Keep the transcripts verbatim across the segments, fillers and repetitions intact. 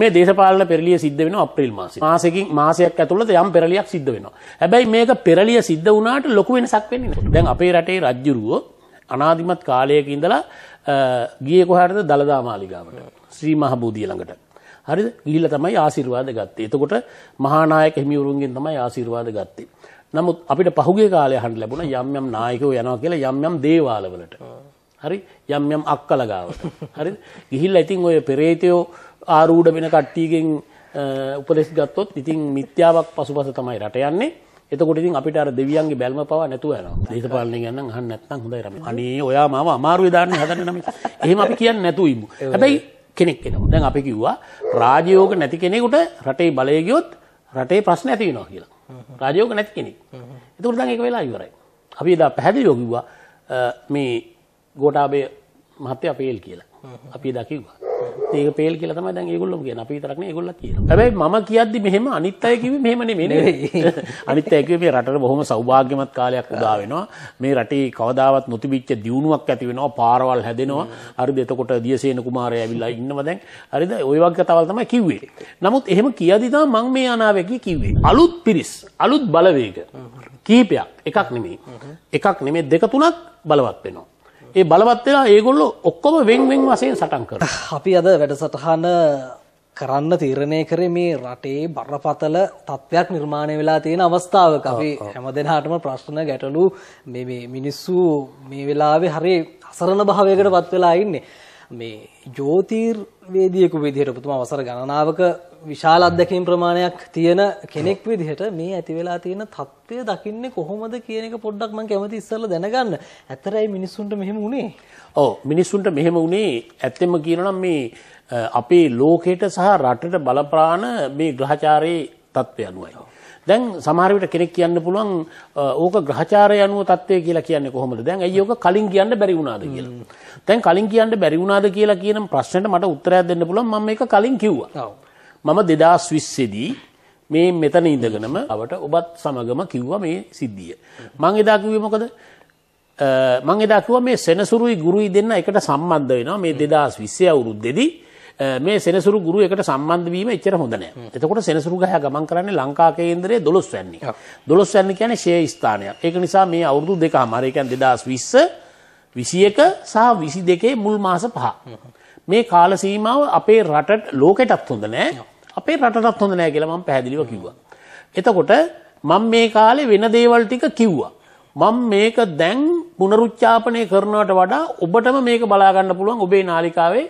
මේ දේශපාලන පෙරළිය සිද්ධ වෙනවා අප්‍රේල් මාසෙ. මාසෙකින් මාසයක් ඇතුළත යම් පෙරළියක් සිද්ධ වෙනවා. හැබැයි මේක පෙරළිය සිද්ධ වුණාට ලොකු වෙනසක් වෙන්නේ නැහැ. දැන් අපේ රටේ රජ්ජුරුවෝ අනාදිමත් කාලයක ඉඳලා ගියේ කොහටද? දලදා මාලිගාවට. ශ්‍රී මහ බෝධිය ළඟට. හරිද? ගිහිල්ලා තමයි ආශිර්වාද ගත්තේ. එතකොට මහා නායක හිමිවරුන්ගෙන් තමයි ආශිර්වාද ගත්තේ. නමුත් අපිට පහුගිය කාලේ අහන්න ලැබුණා යම් යම් නායකයෝ යනවා කියලා යම් යම් දේවාලවලට. හරි? යම් යම් අක්කල ගාවට. හරිද? ගිහිල්ලා ඉතින් ඔය පෙරේතයෝ ආරූඪ වෙන කට්ටියකින් උපදෙස් ගත්තොත් ඉතින් මිත්‍යාවක් පසුපස තමයි රට යන්නේ. එතකොට ඉතින් අපිට අර දෙවියන්ගේ බැල්ම පවා නැතුව යනවා. දේශපාලනේ ගන්න නම් අහන්න නැත්නම් හොඳයි රමයි. අනේ ඔයා මාව අමාරුවේ දාන්නේ හදන්නේ නම්. එහෙම අපි කියන්නේ නැතු ඉමු. හැබැයි කෙනෙක් එනවා. දැන් අපි කිව්වා රාජයෝග නැති කෙනෙකුට රටේ බලය ගියොත් රටේ ප්‍රශ්න ඇති වෙනවා කියලා. රාජයෝග නැති කෙනෙක්. එතකොට දැන් ඒක වෙලා ඉවරයි. අපි එදා පැහැදිලිව කිව්වා මේ ගෝඨාභය මහත්තයා පේල් කියලා. අපි එදා කිව්වා. ඒක පේල් කියලා තමයි දැන් ඒගොල්ලෝ කියන්නේ. අපි විතරක් නෙවෙයි ඒගොල්ලෝ කියනවා. හැබැයි මම කියද්දි මෙහෙම අනිත් අය කිව්වේ මෙහෙම නෙමෙයි. අනිත් අය කිව්වේ මේ රටට බොහොම සෞභාග්‍යමත් කාලයක් උදා වෙනවා. මේ රටේ කවදාවත් නොතිබිච්ච දියුණුවක් ඇති වෙනවා. පාරවල් හැදෙනවා. හරිද? එතකොට දියසේන කුමාරයා ඇවිල්ලා ඉන්නවා දැන්. හරිද? ওই වගේ කතාවල් තමයි කිව්වේ. නමුත් එහෙම කියද්දි තමයි මම මේ අනාවැකි කිව්වේ. අලුත් පිරිස්, අලුත් බලවේග කීපයක්. එකක් නෙමෙයි. එකක් නෙමෙයි දෙක තුනක් බලවත් වෙනවා. ඒ බලවත් වෙනා ඒගොල්ලෝ ඔක්කොම වෙන් වෙන් වශයෙන් සටන් කරනවා. අපි අද වැඩසටහන කරන්න තීරණය කරේ මේ රටේ බරපතල තත්ත්වයක් නිර්මාණය වෙලා තියෙන අවස්ථාවක. අපි හැමදෙනාටම ප්‍රශ්න ගැටලු මේ මේ මිනිස්සු මේ වෙලාවේ හරිය අසරණ භාවයකට පත් වෙලා ඉන්නේ. මේ ජ්‍යොතිර්වේදියෙකු විදිහට පුතුමා අවසර ගණනාවක විශාල අධ්‍යක්ෂින් ප්‍රමාණයක් තියෙන කෙනෙක් විදිහට මේ ඇති වෙලා තියෙන තත්ත්වය දකින්නේ කොහොමද කියන එක පොඩ්ඩක් මම කැමති ඉස්සෙල්ලා දැනගන්න. ඇත්තරයි මිනිස්සුන්ට මෙහෙම වුණේ. ඔව් මිනිස්සුන්ට මෙහෙම වුණේ ඇත්තෙම කියනවා නම් මේ අපේ ලෝකයට සහ රටට බලපාන මේ ග්‍රහචාරයේ තත්ත්වය අනුවයි. දැන් සමහර විට කෙනෙක් කියන්න පුළුවන් ඕක ග්‍රහචාරය අනුව තත්ත්වය කියලා කියන්නේ කොහොමද? දැන් අයියෝ ඕක කලින් කියන්න බැරි වුණාද කියලා. දැන් කලින් කියන්න බැරි වුණාද කියලා කියන ප්‍රශ්නෙට මට උත්තරයක් දෙන්න පුළුවන් මම මේක කලින් කිව්වා. ඔව්. මම දෙදාස් විස්සේ දී මේ මෙතන ඉඳගෙනම අවට ඔබත් සමගම කිව්වා මේ සිද්ධිය. මම එදා කිව්වේ මොකද? මම එදා කිව්වා මේ සෙනසුරුයි ගුරුයි දෙන්න එකට සම්බන්ධ වෙනවා. මේ දෙදාස් විස්සේ අවුරුද්දේදී මේ සෙනසුරු ගුරු එකට සම්බන්ධ වීම එච්චර හොඳ නැහැ. එතකොට සෙනසුරු ගහ ගමන් කරන්නේ ලංකා කේන්දරයේ දොළොස් වැනි. දොළොස් වැනි කියන්නේ ෂේ ස්ථානයක්. ඒක නිසා මේ අවුරුදු දෙකම හරි කියන්නේ දෙදාස් විස්ස, විසිඑක සහ විසිදෙකේ මුල් මාස පහ. මේ කාල සීමාව අපේ රටට ලෝකෙටත් හොඳ නැහැ අපේ රටටත් හොඳ නැහැ කියලා මම පැහැදිලිව කිව්වා. එතකොට මම මේ කාලේ වෙන දේවල් ටික කිව්වා. මම මේක දැන් පුනරුච්චාපනය කරනවට වඩා ඔබටම මේක බලා ගන්න පුළුවන් ඔබේ නාලිකාවේ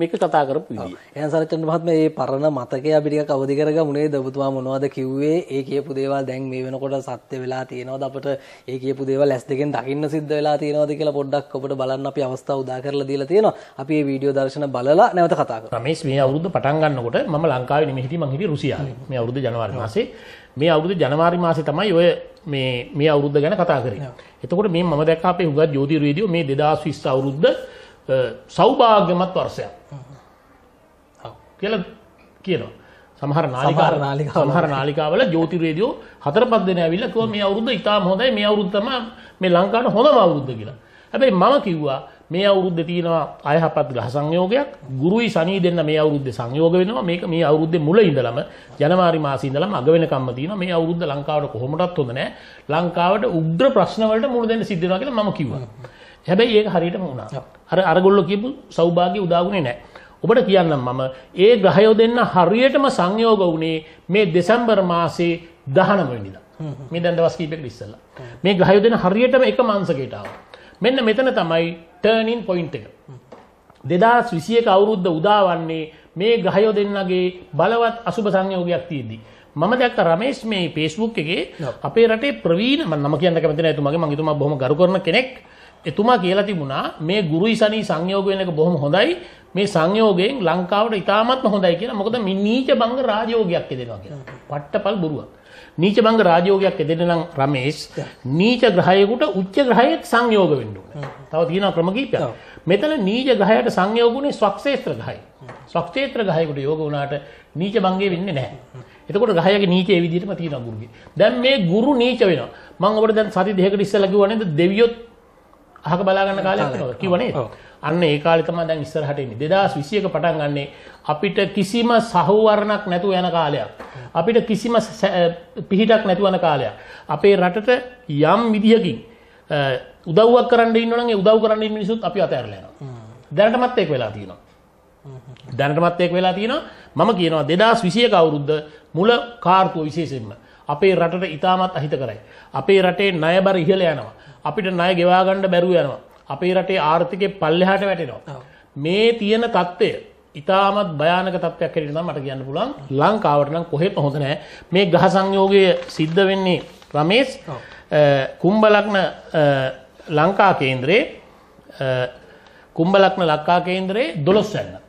මේක කතා කරපු විදිය. එහෙනම් සරත් චන්ද්‍ර මහත්මයා මේ පරණ මතකය අපි ටිකක් අවදි කරගමු නේද? ඔබතුමා මොනවද කිව්වේ? ඒ කියපු දේවල් දැන් මේ වෙනකොට සත්‍ය වෙලා තියෙනවද? අපිට ඒ කියපු දේවල් ඇස් දෙකෙන් දකින්න සිද්ධ වෙලා තියෙනවද කියලා පොඩ්ඩක් ඔබට බලන්න අපි අවස්ථාව උදා කරලා දීලා තියෙනවා. අපි මේ වීඩියෝ දර්ශන බලලා නැවත කතා කරමු. රමේෂ් මේ අවුරුද්ද පටන් ගන්නකොට මම ලංකාවේ නෙමෙයි හිටියේ මං හිටියේ රුසියාවේ. මේ අවුරුද්ද ජනවාරි මාසේ. මේ අවුරුද්ද ජනවාරි මාසේ තමයි ඔය මේ මේ අවුරුද්ද ගැන කතා කරේ. එතකොට මේ මම දැක්කා අපේ හුඟක් ජ්‍යොතිර්වේදියෝ මේ දෙදාස් විස්ස අවුරුද්ද සෞභාග්‍යමත් වර්ෂයක් කියලා කියනවා. සමහර නාලිකාවල සමහර නාලිකාවල ජ්‍යොතිර්වේදියෝ හතර පහ දෙනා ඇවිල්ලා කිව්වා මේ අවුරුද්ද ඉතාම හොඳයි මේ අවුරුද්ද තමයි මේ ලංකාවේ හොඳම අවුරුද්ද කියලා. හැබැයි මම කිව්වා මේ අවුරුද්දේ තියෙනවා අයහපත් ග්‍රහ සංයෝගයක්. ගුරුයි ශනි දෙන්න මේ අවුරුද්දේ සංයෝග වෙනවා. මේක මේ අවුරුද්දේ මුල ඉඳලම ජනවාරි මාසේ ඉඳලම අග වෙනකම්ම තියෙනවා. මේ අවුරුද්ද ලංකාවට කොහොමදත් හොඳ නැහැ. ලංකාවට උග්‍ර ප්‍රශ්න වලට මුහුණ දෙන්න සිද්ධ වෙනවා කියලා මම කිව්වා. හැබැයි ඒක හරියටම වුණා. අර අරගොල්ලෝ කියපු සෞභාග්‍ය උදාගුනේ නැහැ. ඔබට කියන්නම් මම ඒ ග්‍රහයෝ දෙන්න හරියටම සංයෝග වුණේ මේ දෙසැම්බර් මාසේ දහනව වෙනිදා. මේ දැන් දවස් කීපයකට ඉස්සෙල්ලා. මේ ග්‍රහයෝ දෙන්න හරියටම එක මාංශකයට ආවා. මෙන්න මෙතන තමයි ටර්නින් පොයින්ට් එක. දෙදාස් විසිඑක අවුරුද්ද උදාවන්නේ මේ ග්‍රහයෝ දෙන්නගේ බලවත් අසුබ සංයෝගයක් තියෙද්දි. මම දැක්ක රමේෂ් මේ Facebook එකේ අපේ රටේ ප්‍රවීණ මම කියන්න කැමති නැහැ එතුමාගේ මම එතුමා බොහොම ගරු කරන කෙනෙක්. එතුමා කියලා තිබුණා මේ ගුරුයි ශනි සංයෝග වෙන එක බොහොම හොඳයි. මේ සංයෝගයෙන් ලංකාවට ඉතාමත්ම හොඳයි කියලා. මොකද මේ නීච බංග රාජයෝගයක් එදෙනවා කියලා. පට්ටපල් බොරුවක්. නීච බංග රාජයෝගයක් එදෙන්න නම් රමේෂ් නීච ග්‍රහයකට උච්ච ග්‍රහයක සංයෝග වෙන්න ඕනේ. තව තියෙනවා ක්‍රම කීපයක්. මෙතන නීච ග්‍රහයට සංයෝග වුණේ ස්වක්ෂේත්‍ර ග්‍රහය. ස්වක්ෂේත්‍ර ග්‍රහයකට යෝග වුණාට නීච බංගේ වෙන්නේ නැහැ. එතකොට ග්‍රහයගේ නීචය ඒ විදිහටම තියෙනවා ගුරුගේ. දැන් මේ ගුරු නීච වෙනවා. මම ඔබට දැන් සති දෙකකට ඉස්සෙල්ලා කිව්වා නේද දෙවියොත් අහක බලා ගන්න කාලයක් වෙනවා කිව්වනේ. අන්න ඒ කාලේ තමයි දැන් ඉස්සරහට එන්නේ. දෙදාස් විසියක පටන් ගන්නේ අපිට කිසිම සහවරණක් නැතුව යන කාලයක්. අපිට කිසිම පිහිටක් නැතුව යන කාලයක්. අපේ රටට යම් විදියකින් උදව්වක් කරන්න ඉන්නවනම් ඒ උදව් කරන්න ඉන්න මිනිස්සුත් අපි අතහැරලා යනවා. දැනටමත් ඒක වෙලා තියෙනවා. දැනටමත් ඒක වෙලා තියෙනවා. මම කියනවා දෙදාස් විසියක අවුරුද්ද මුල කාර්තුව විශේෂයෙන්ම අපේ රටට ඉතාමත් අහිතකරයි. අපේ රටේ ණයබර ඉහළ යනවා. අපිට ණය ගෙවා ගන්න බැරුව යනවා. අපේ රටේ ආර්ථිකය පල්ලෙහාට වැටෙනවා. මේ තියෙන තත්ත්වය ඉතාමත් භයානක තත්ත්වයක් හැටියට නම් මට කියන්න පුළුවන්. ලංකාවට නම් කොහෙත් හොඳ නැහැ. මේ ග්‍රහ සංයෝගය සිද්ධ වෙන්නේ රමේෂ් කුම්භ ලග්න ලංකා කේන්දරේ කුම්භ ලග්න ලංකා කේන්දරේ දොළොස් වෙනිදා.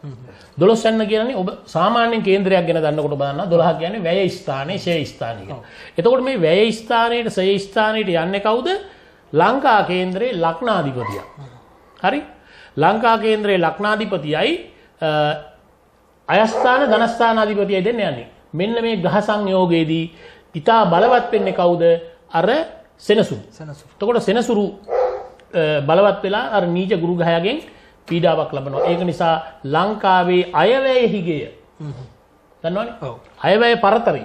දොළොස් වෙනිදා කියන්නේ ඔබ සාමාන්‍ය කේන්දරයක් ගැන දන්නකොට බලන්න දොළහ කියන්නේ වැය ස්ථානේ, ෂේ ස්ථානේ කියලා. එතකොට මේ වැය ස්ථානයේට ෂේ ස්ථානයේට යන්නේ කවුද? ලංකා කේන්දරේ ලග්නාධිපතියා. හරි? ලංකා කේන්දරේ ලග්නාධිපතියයි අයස්ථාන ධනස්ථානාධිපතියයි දෙන්න යන්නේ. මෙන්න මේ ග්‍රහ සංයෝගයේදී ඊට බලවත් වෙන්නේ කවුද? අර සෙනසුරු. සෙනසුරු. එතකොට සෙනසුරු බලවත් වෙලා අර නීච ගුරු ග්‍රහයගෙන් පීඩාවක් ලබනවා. ඒක නිසා ලංකාවේ අයවැය හිගය. දන්නවනේ? ඔව්. අයවැය පරතරය.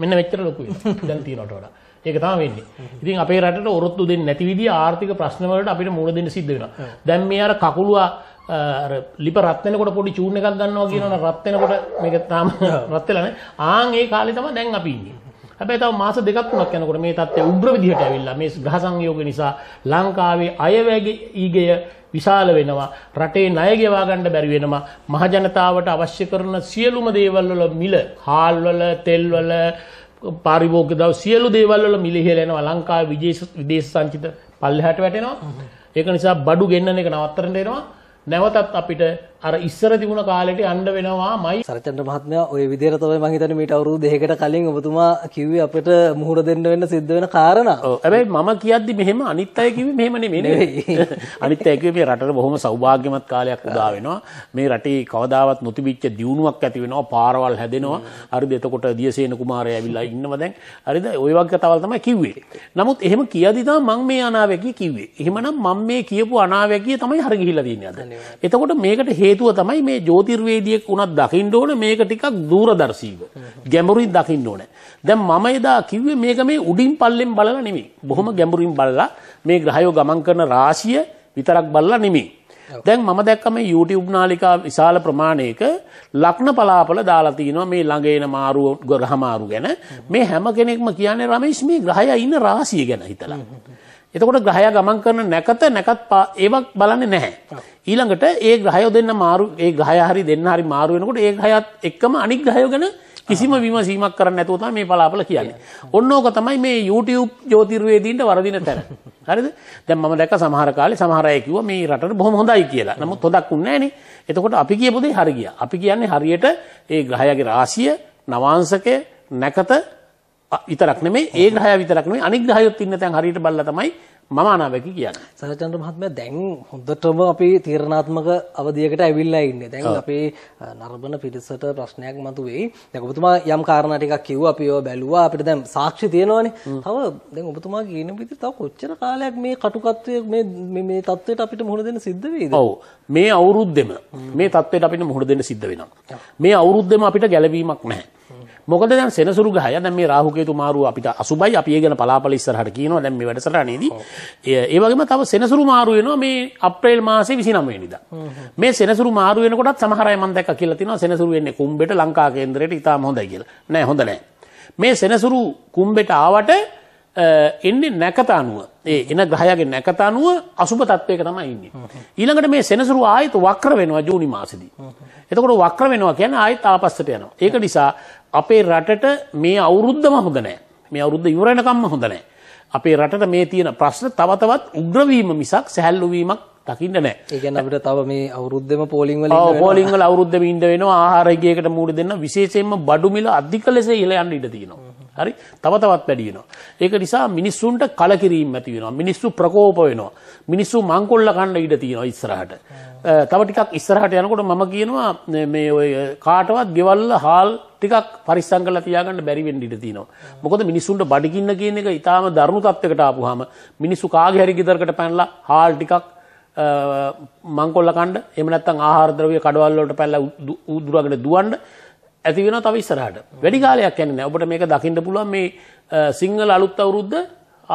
මෙන්න මෙච්චර ලොකු වෙනවා. දැන් තියනට වඩා. ඒක තමයි වෙන්නේ. ඉතින් අපේ රටට ඔරොත්තු දෙන්නේ නැති විදිය ආර්ථික ප්‍රශ්න වලට අපිට මුහුණ දෙන්න සිද්ධ වෙනවා. දැන් මේ අර කකුල අර ලිප රත් වෙනකොට පොඩි චූන් එකක් ගන්නවා කියනවනේ රත් වෙනකොට මේක තාම රත් වෙලා නැහැ. ආන් ඒ කාලේ තමයි දැන් අපි ඉන්නේ. හැබැයි තව මාස දෙකක් තුනක් යනකොට මේ තත්ත්වය උග්‍ර විදිහට ඇවිල්ලා මේ ග්‍රහ සංයෝගය නිසා ලංකාවේ අයවැය ඊගය විශාල වෙනවා. රටේ ණය ගෙවා ගන්න බැරි වෙනවා. මහ ජනතාවට අවශ්‍ය කරන සියලුම දේවල් වල මිල, හාල් වල, තෙල් වල පාරිභෝගික දව සියලු දේවල් වල මිල ඉහළ යනවා. ලංකාවේ විදේශ විදේශ සංචිත පල්ලෙහාට වැටෙනවා. ඒක නිසා බඩු ගෙන්නන එක නවත්තන්න වෙනවා. නැවතත් අපිට අර ඉස්සර තිබුණ කාලෙට යන්න වෙනවාමයි. සරත් චන්ද්‍ර මහත්මයා ඔය විදිහට තමයි මම හිතන්නේ මීට අවුරුදු දෙකකට කලින් ඔබතුමා කිව්වේ අපිට මුහුණ දෙන්න වෙන සිද්ධ වෙන කාරණා. ඔව්. හැබැයි මම කියද්දි මෙහෙම අනිත් අය කිව්වේ මෙහෙම නෙමෙයි. අනිත් අය කිව්වේ මේ රටට බොහොම සෞභාග්‍යමත් කාලයක් උදා වෙනවා. මේ රටේ කවදාවත් නොතිබිච්ච දියුණුවක් ඇති වෙනවා. පාරවල් හැදෙනවා. හරිද? එතකොට දියසේන කුමාරයා ඇවිල්ලා ඉන්නවා දැන්. හරිද? ওই වගේ කතාවල් තමයි කිව්වේ. නමුත් එහෙම කියද්දි තමයි මම මේ අනාවැකිය කිව්වේ. එහෙමනම් මම මේ කියපු අනාවැකිය තමයි හරිය ගිහිලා තියෙන්නේ අද. එතකොට මේකට හේතුව තමයි මේ ජ්‍යොතිර්වේදියෙක් උනත් දකින්න ඕනේ මේක ටිකක් දුරදර්ශීව ගැඹුරින් දකින්න ඕනේ. දැන් මම එදා කිව්වේ මේක මේ උඩින් පල්ලෙන් බලලා නෙමෙයි. බොහොම ගැඹුරින් බලලා මේ ග්‍රහයෝ ගමන් කරන රාශිය විතරක් බලලා නෙමෙයි. දැන් මම දැක්ක මේ YouTube නාලිකා විශාල ප්‍රමාණයක ලග්න පලාපල දාලා තිනවා මේ ළඟ එන මාරු ග්‍රහ මාරු ගැන. මේ හැම කෙනෙක්ම කියන්නේ රමේෂ් මේ ග්‍රහයා ඉන්න රාශිය ගැන හිතලා. එතකොට ග්‍රහයා ගමන් කරන නැකත නැකත් ඒවක් බලන්නේ නැහැ. ඊළඟට ඒ ග්‍රහයෝ දෙන්න මාරු ඒ ග්‍රහයා හරි දෙන්න හරි මාරු වෙනකොට ඒ ග්‍රහයත් එක්කම අනිත් ග්‍රහයෝ ගැන කිසිම විමසීමක් කරන්නේ නැතුව තමයි මේ පලාපල කියන්නේ. ඔන්න ඕක තමයි මේ YouTube ජ්‍යොතිර්වේදීන්ට වරදින තැන. හරිද? දැන් මම දැක්ක සමහර කාලේ සමහර අය කිව්වා මේ රටට බොහොම හොඳයි කියලා. නමුත් හොදක් උන්නේ නැහනේ. එතකොට අපි කියපු දේ හරි ගියා. අපි කියන්නේ හරියට ඒ ග්‍රහයාගේ රාශිය, නවාංශකය, නැකත විතරක් නෙමෙයි ඒ ග්‍රහය විතරක් නෙමෙයි අනිත් ග්‍රහයොත් ඉන්න තැන් හරියට බලලා තමයි මම අනාවැකි කියන්නේ. සරත් චන්ද්‍ර මහත්මයා දැන් හොඳටම අපි තීරණාත්මක අවධියකට ඇවිල්ලා ඉන්නේ. දැන් අපේ නර්බන පිරිසට ප්‍රශ්නයක් මතුවේයි. දැන් ඔබතුමා යම් කාරණා ටිකක් කිව්වා අපි ඒවා බැලුවා. අපිට දැන් සාක්ෂි තියෙනවනේ. තව දැන් ඔබතුමා කියන විදිහට තව කොච්චර කාලයක් මේ කටුකත්වයේ මේ මේ මේ තත්ත්වයට අපිට මුහුණ දෙන්න සිද්ධ වෙයිද? ඔව්. මේ අවුරුද්දෙම මේ තත්ත්වයට අපිට මුහුණ දෙන්න සිද්ධ වෙනවා. මේ අවුරුද්දෙම අපිට ගැළවීමක් නැහැ. මොකද දැන් සෙනසුරු ගහය දැන් මේ රාහුකේතු මාරුව අපිට අසුබයි. අපි ඒ ගැන පලාපල ඉස්සරහට කියනවා දැන් මේ වැඩසටහනේදී. ඒ වගේම තව සෙනසුරු මාරුව වෙනවා මේ අප්‍රේල් මාසේ විසිනවය වෙනිදා. මේ සෙනසුරු මාරුව වෙනකොටත් සමහර අය මම දැක්කා කියලා තියෙනවා සෙනසුරු වෙන්නේ කුම්බෙට ලංකා කේන්දරයට ඉතාලම හොඳයි කියලා. නෑ හොඳ නෑ. මේ සෙනසුරු කුම්බෙට ආවට එන්නේ නැකත අනුව. ඒ එන ග්‍රහයාගේ නැකත අනුව අසුබ තත්වයක තමයි ඉන්නේ. ඊළඟට මේ සෙනසුරු ආයෙත් වක්‍ර වෙනවා ජූනි මාසෙදී. එතකොට වක්‍ර වෙනවා කියන්නේ ආයෙත් ආපස්සට යනවා. ඒක නිසා අපේ රටට මේ අවුරුද්දම හොඳ නැහැ. මේ අවුරුද්ද ඉවර වෙනකම්ම හොඳ නැහැ. අපේ රටට මේ තියෙන ප්‍රශ්න තව තවත් උග්‍ර වීම මිසක් සැහැල්ලු වීමක් දකින්න නැහැ. ඒ කියන්නේ අපිට තව මේ අවුරුද්දෙම පෝලිං වල ඉන්න වෙනවා. ඔව් පෝලිං වල අවුරුද්දෙම ඉන්න වෙනවා. ආහාර ගියකට මූණ දෙන්න විශේෂයෙන්ම බඩු මිල අධික ලෙස ඉහළ යන්න ඉඩ තියෙනවා. හරි තව තවත් වැඩි වෙනවා. ඒක නිසා මිනිස්සුන්ට කලකිරීම ඇති වෙනවා. මිනිස්සු ප්‍රකෝප වෙනවා. මිනිස්සු මංකොල්ල කන්න ඉඩ තියෙනවා ඉස්සරහට. තව ටිකක් ඉස්සරහට යනකොට මම කියනවා මේ ඔය කාටවත් ගෙවල් හාල් ටිකක් පරිස්සම් කරලා තියාගන්න බැරි වෙන්න ඉඩ තියෙනවා. මොකද මිනිස්සුන්ට බඩගින්න කියන එක ඊටාම දරුණු තත්යකට ආපුවාම මිනිස්සු කාගේ හරි ගෙදරකට පැනලා හාල් ටිකක් මංකොල්ල කණ්ඩ එහෙම නැත්නම් ආහාර ද්‍රව්‍ය කඩවල වලට පැනලා උදුරගෙන දුවන්න ඇති වෙනවා තව ඉස්සරහට. වැඩි කාලයක් යන්නේ නැහැ. ඔබට මේක දකින්න පුළුවන් මේ සිංහල අලුත් අවුරුද්ද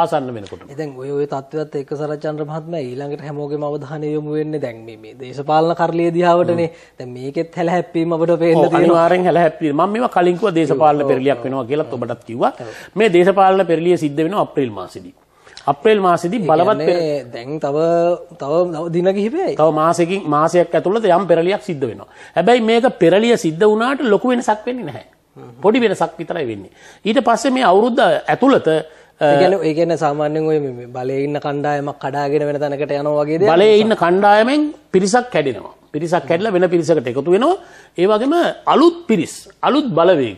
ආසන්න වෙනකොට. දැන් ඔය ඔය තත්ත්වයත් එක්ක සරත් චන්ද්‍ර මහත්මයා ඊළඟට හැමෝගෙම අවධානය යොමු වෙන්නේ දැන් මේ මේ දේශපාලන කරළිය දිහාවටනේ. දැන් මේකෙත් හැලහැප්පීම අපිට පේන්න තියෙනවා. අනිවාර්යෙන් හැලහැප්පීම. මම මේවා කලින් කිව්වා දේශපාලන පෙරලියක් වෙනවා කියලාත් ඔබටත් කිව්වා. මේ දේශපාලන පෙරලිය සිද්ධ වෙනවා අප්‍රේල් මාසෙදී. අප්‍රේල් මාසෙදී බලවත් දැන් තව තව දින කිහිපයයි. තව මාසෙකින් මාසයක් ඇතුළත යම් පෙරලියක් සිද්ධ වෙනවා. හැබැයි මේක පෙරලිය සිද්ධ වුණාට ලොකු වෙනසක් වෙන්නේ නැහැ. පොඩි වෙනසක් විතරයි වෙන්නේ. ඊට පස්සේ මේ අවුරුද්ද ඇතුළත ඒ කියන්නේ ඒ කියන්නේ සාමාන්‍යයෙන් ඔය බලයේ ඉන්න කණ්ඩායමක් කඩාගෙන වෙන තැනකට යනවා වගේ දේ. බලයේ ඉන්න කණ්ඩායමෙන් පිරිසක් කැඩෙනවා. පිරිසක් කැඩලා වෙන පිරිසකට එකතු වෙනවා. ඒ වගේම අලුත් පිරිස්, අලුත් බලවේග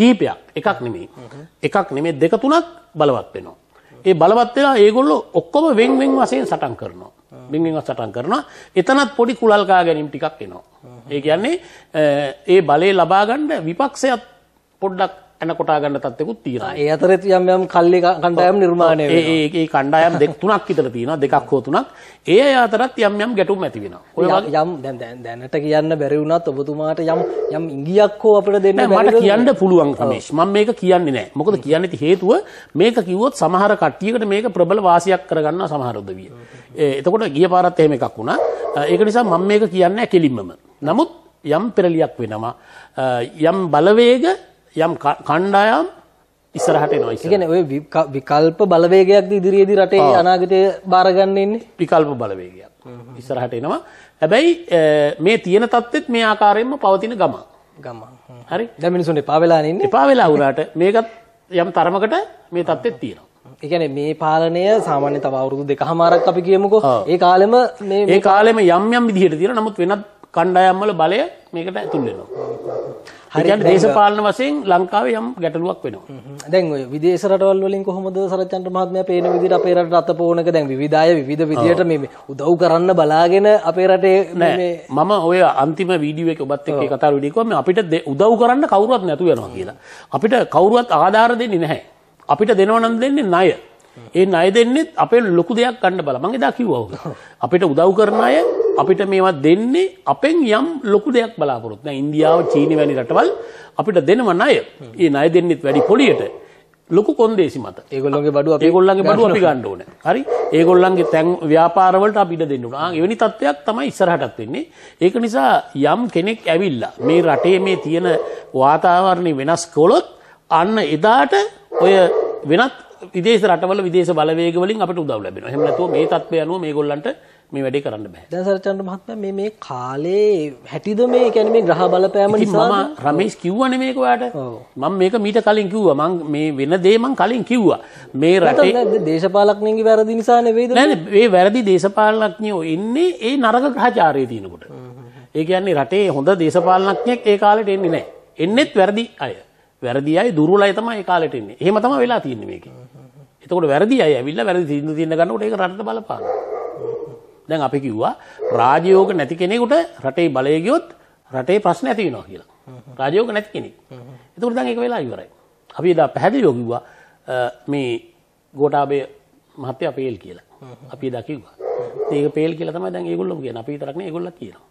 කීපයක්, එකක් නෙමෙයි. එකක් නෙමෙයි දෙක තුනක් බලවත් වෙනවා. ඒ බලවත් වෙලා ඒගොල්ලෝ ඔක්කොම වෙන් වෙන් වශයෙන් සටන් කරනවා. වෙන් වෙන්ව සටන් කරනවා. එතනත් පොඩි කුලල් කා ගැනීම ටිකක් එනවා. ඒ කියන්නේ ඒ බලය ලබා ගන්න විපක්ෂයත් පොඩ්ඩක් අනකොටා ගන්න තත්ත්වෙකුත් තියෙනවා. ඒ අතරේ යම් යම් කල්ලි කණ්ඩායම් නිර්මාණය වෙනවා. ඒ ඒ කණ්ඩායම් දෙක තුනක් විතර තියෙනවා. දෙකක් හෝ තුනක්. ඒ අතරත් යම් යම් ගැටුම් ඇති වෙනවා. ඔය යම් දැන් දැනට කියන්න බැරි වුණත් ඔබතුමාට යම් යම් ඉඟියක් හෝ අපිට දෙන්න බැරිද? මට කියන්න පුළුවන් රමේෂ්. මම මේක කියන්නේ නැහැ. මොකද කියන්නේ ති හේතුව මේක කිව්වොත් සමහර කට්ටියකට මේක ප්‍රබල වාසියක් කරගන්නවා සමහර උදවිය. එතකොට ගිය පාරත් එහෙම එකක් වුණා. ඒක නිසා මම මේක කියන්නේ නැහැ කෙලින්මම. නමුත් යම් පෙරලියක් වෙනවා. යම් බලවේග යම් කණ්ඩායම් ඉස්සරහට එනවා. ඒ කියන්නේ ඔය විකල්ප බලවේගයක්ද ඉදිරියේදී රටේ අනාගතය බාර ගන්න ඉන්නේ? විකල්ප බලවේගයක් ඉස්සරහට එනවා. හැබැයි මේ තියෙන තත්ත්වෙත් මේ ආකාරයෙන්ම පවතින ගම. ගම. හරි. දැන් මිනිසුන් එපා වෙලා ඉන්නේ. එපා වෙලා වුණාට මේකත් යම් තරමකට මේ තත්ත්වෙත් තියෙනවා. ඒ කියන්නේ මේ පාලනය සාමාන්‍ය තව අවුරුදු දෙකමාරක් අපි කියමුකෝ. ඒ කාලෙම මේ ඒ කාලෙම යම් යම් විදිහට තියෙනවා. නමුත් වෙනත් කණ්ඩායම් වල බලය මේකට ඇතුල් වෙනවා. හරියට දේශපාලන වශයෙන් ලංකාවේ යම් ගැටලුවක් වෙනවා. දැන් ඔය විදේශ රටවල් වලින් කොහොමද සරත් චන්ද්‍ර මහත්මයා පේන විදිහට අපේ රටට අතපොවනක දැන් විවිධ අය විවිධ විදිහට මේ උදව් කරන්න බලාගෙන අපේ රටේ මේ මම ඔය අන්තිම වීඩියෝ එකේ ඔබත් එක්ක කතා වලදී කිව්වා අපිට උදව් කරන්න කවුරුවත් නැතු වෙනවා කියලා. අපිට කවුරුවත් ආධාර දෙන්නේ නැහැ. අපිට දෙනව නම් දෙන්නේ ණය. ඒ ණය දෙන්නේ අපේ ලොකු දෙයක් ගන්න බලා. මම එදා කිව්වා අපිට උදව් කරන අය අපිට මේවා දෙන්නේ අපෙන් යම් ලොකු දෙයක් බලාපොරොත්තු නැහැ. ඉන්දියාව, චීන වැනි රටවල් අපිට දෙනව ණය. ඒ ණය දෙන්නෙත් වැඩි පොලියට. ලොකු කොන්දේසි මත. ඒගොල්ලන්ගේ බඩුව අපි ඒගොල්ලන්ගේ බඩුව අපි ගන්න ඕනේ. හරි? ඒගොල්ලන්ගේ තැන් ව්‍යාපාර වලට අපි ඉඩ දෙන්න ඕන. ආ එවැනි තත්ත්වයක් තමයි ඉස්සරහටත් වෙන්නේ. ඒක නිසා යම් කෙනෙක් ඇවිල්ලා මේ රටේ මේ තියෙන වාතාවරණය වෙනස් කළොත් අන්න එදාට ඔය වෙනත් විදේශ රටවල විදේශ බලවේග වලින් අපිට උදව් ලැබෙනවා. එහෙම නැතුව මේ තත්ත්වය අනුව මේගොල්ලන්ට මේ වැඩේ කරන්න බෑ. දැන් සරත් චන්ද්‍ර මහත්මයා මේ මේ කාලේ හැටිද මේ කියන්නේ මේ ග්‍රහ බලපෑම නිසා මම රමේෂ් කිව්වනේ මේක ඔයාලට. මම මේක මීට කලින් කිව්වා. මම මේ වෙන දේ මම කලින් කිව්වා. මේ රටේ දේශපාලනඥයන්ගේ වැරදි නිසා නෙවෙයිද? නෑ නෑ මේ වැරදි දේශපාලනඥයෝ ඉන්නේ ඒ නරක ග්‍රහචාරයේ තියෙනකොට. ඒ කියන්නේ රටේ හොඳ දේශපාලනඥයෙක් ඒ කාලේට එන්නේ නෑ. එන්නෙත් වැරදි අය. වැරදි අය දුර්වලයි තමයි ඒ කාලේට එන්නේ. එහෙම තමයි වෙලා තියෙන්නේ මේකේ. එතකොට වැරදි අය ඇවිල්ලා වැරදි තීන්දුව දින්න ගන්නකොට ඒක රටට බලපානවා. දැන් අපි කිව්වා රාජයෝග නැති කෙනෙකුට රටේ බලය ගියොත් රටේ ප්‍රශ්න ඇති වෙනවා කියලා. රාජයෝග නැති කෙනෙක්. එතකොට දැන් ඒක වෙලා ඉවරයි. අපි එදා පැහැදිලිව කිව්වා මේ ගෝඨාභය මහත්තයා පේල් කියලා. අපි එදා කිව්වා. ඒක පේල් කියලා තමයි දැන් ඒගොල්ලෝ කියන්නේ. අපි විතරක් නෙවෙයි ඒගොල්ලෝ කියනවා.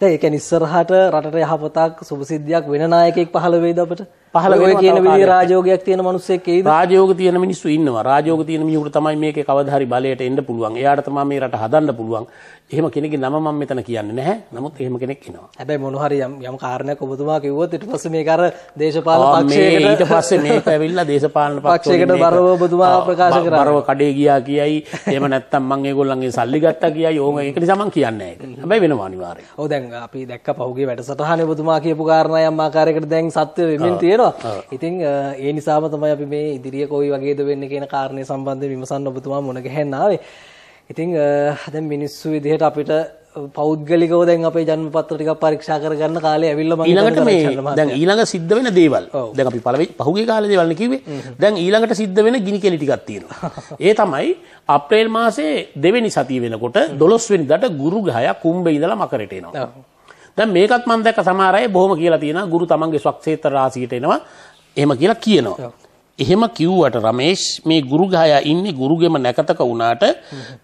දැන් ඒ කියන්නේ ඉස්සරහට රටට යහපතක් සුබසිද්ධියක් වෙන නායකයෙක් පහළ වෙයිද අපිට? පහළ වෙයි කියන විදිහේ රාජයෝගයක් තියෙන මිනිස්සෙක් එයිද? රාජයෝග තියෙන මිනිස්සු ඉන්නවා. රාජයෝග තියෙන මිනිහුට තමයි මේකේ කවදා හරි බලයට එන්න පුළුවන්. එයාට තමයි මේ රට හදන්න පුළුවන්. එහෙම කෙනෙක්ගේ නම මම මෙතන කියන්නේ නැහැ. නමුත් එහෙම කෙනෙක් එනවා. හැබැයි මොන හරි යම් යම් කාරණයක් ඔබතුමා කිව්වොත් ඊට පස්සේ මේක අර දේශපාලන පක්ෂයකට ඊට පස්සේ මේක ඇවිල්ලා දේශපාලන පක්ෂයකට බරව ඔබතුමා ප්‍රකාශ කරා. බරව කඩේ ගියා කියයි. එහෙම නැත්නම් මම ඒගොල්ලන්ගෙන් සල්ලි ගත්තා කියයි. ඕක ඒක නිසා මම කියන්නේ නැහැ. හැබැයි වෙනවා අනිවාර්යයෙන්. ඔව් දැන් අපි දැක්ක පහුගිය වැඩසටහනේ ඔබතුමා කියපු කාරණා යම් ආකාරයකට දැන් සත්‍ය වෙමින් තියෙනවා. ඉතින් ඒ නිසාම තමයි අපි මේ ඉදිරිය කොයි වගේද වෙන්නේ කියන කාරණේ සම්බන්ධයෙන් විමසන්න ඔබතුමා මුණ ගැහෙන්න ආවේ. ඉතින් දැන් මිනිස්සු විදිහට අපිට පෞද්ගලිකව දැන් අපේ ජන්මපත්‍ර ටිකක් පරීක්ෂා කරගන්න කාලේ ඇවිල්ලා මම ඊළඟට දැන් ඊළඟ සිද්ධ වෙන දේවල්. දැන් අපි පළවෙනි පහුගිය කාලේ දේවල්නේ කිව්වේ. දැන් ඊළඟට සිද්ධ වෙන ගිනි කෙලි ටිකක් තියෙනවා. ඒ තමයි අප්‍රේල් මාසයේ දෙවෙනි සතිය වෙනකොට දොළොස් වෙනිදාට ගුරු ග්‍රහය කුම්භේ ඉඳලා මකරට එනවා. දැන් මේකත් මම දැක්ක සමහර අය බොහොම කියලා තියෙනවා ගුරු තමන්ගේ ස්වක්ෂේත්‍ර රාශියට එනවා එහෙම කියලා කියනවා. එහෙම කිව්වට රමේෂ් මේ ගුරුගහයා ඉන්නේ ගුරුගෙම නැකතක වුණාට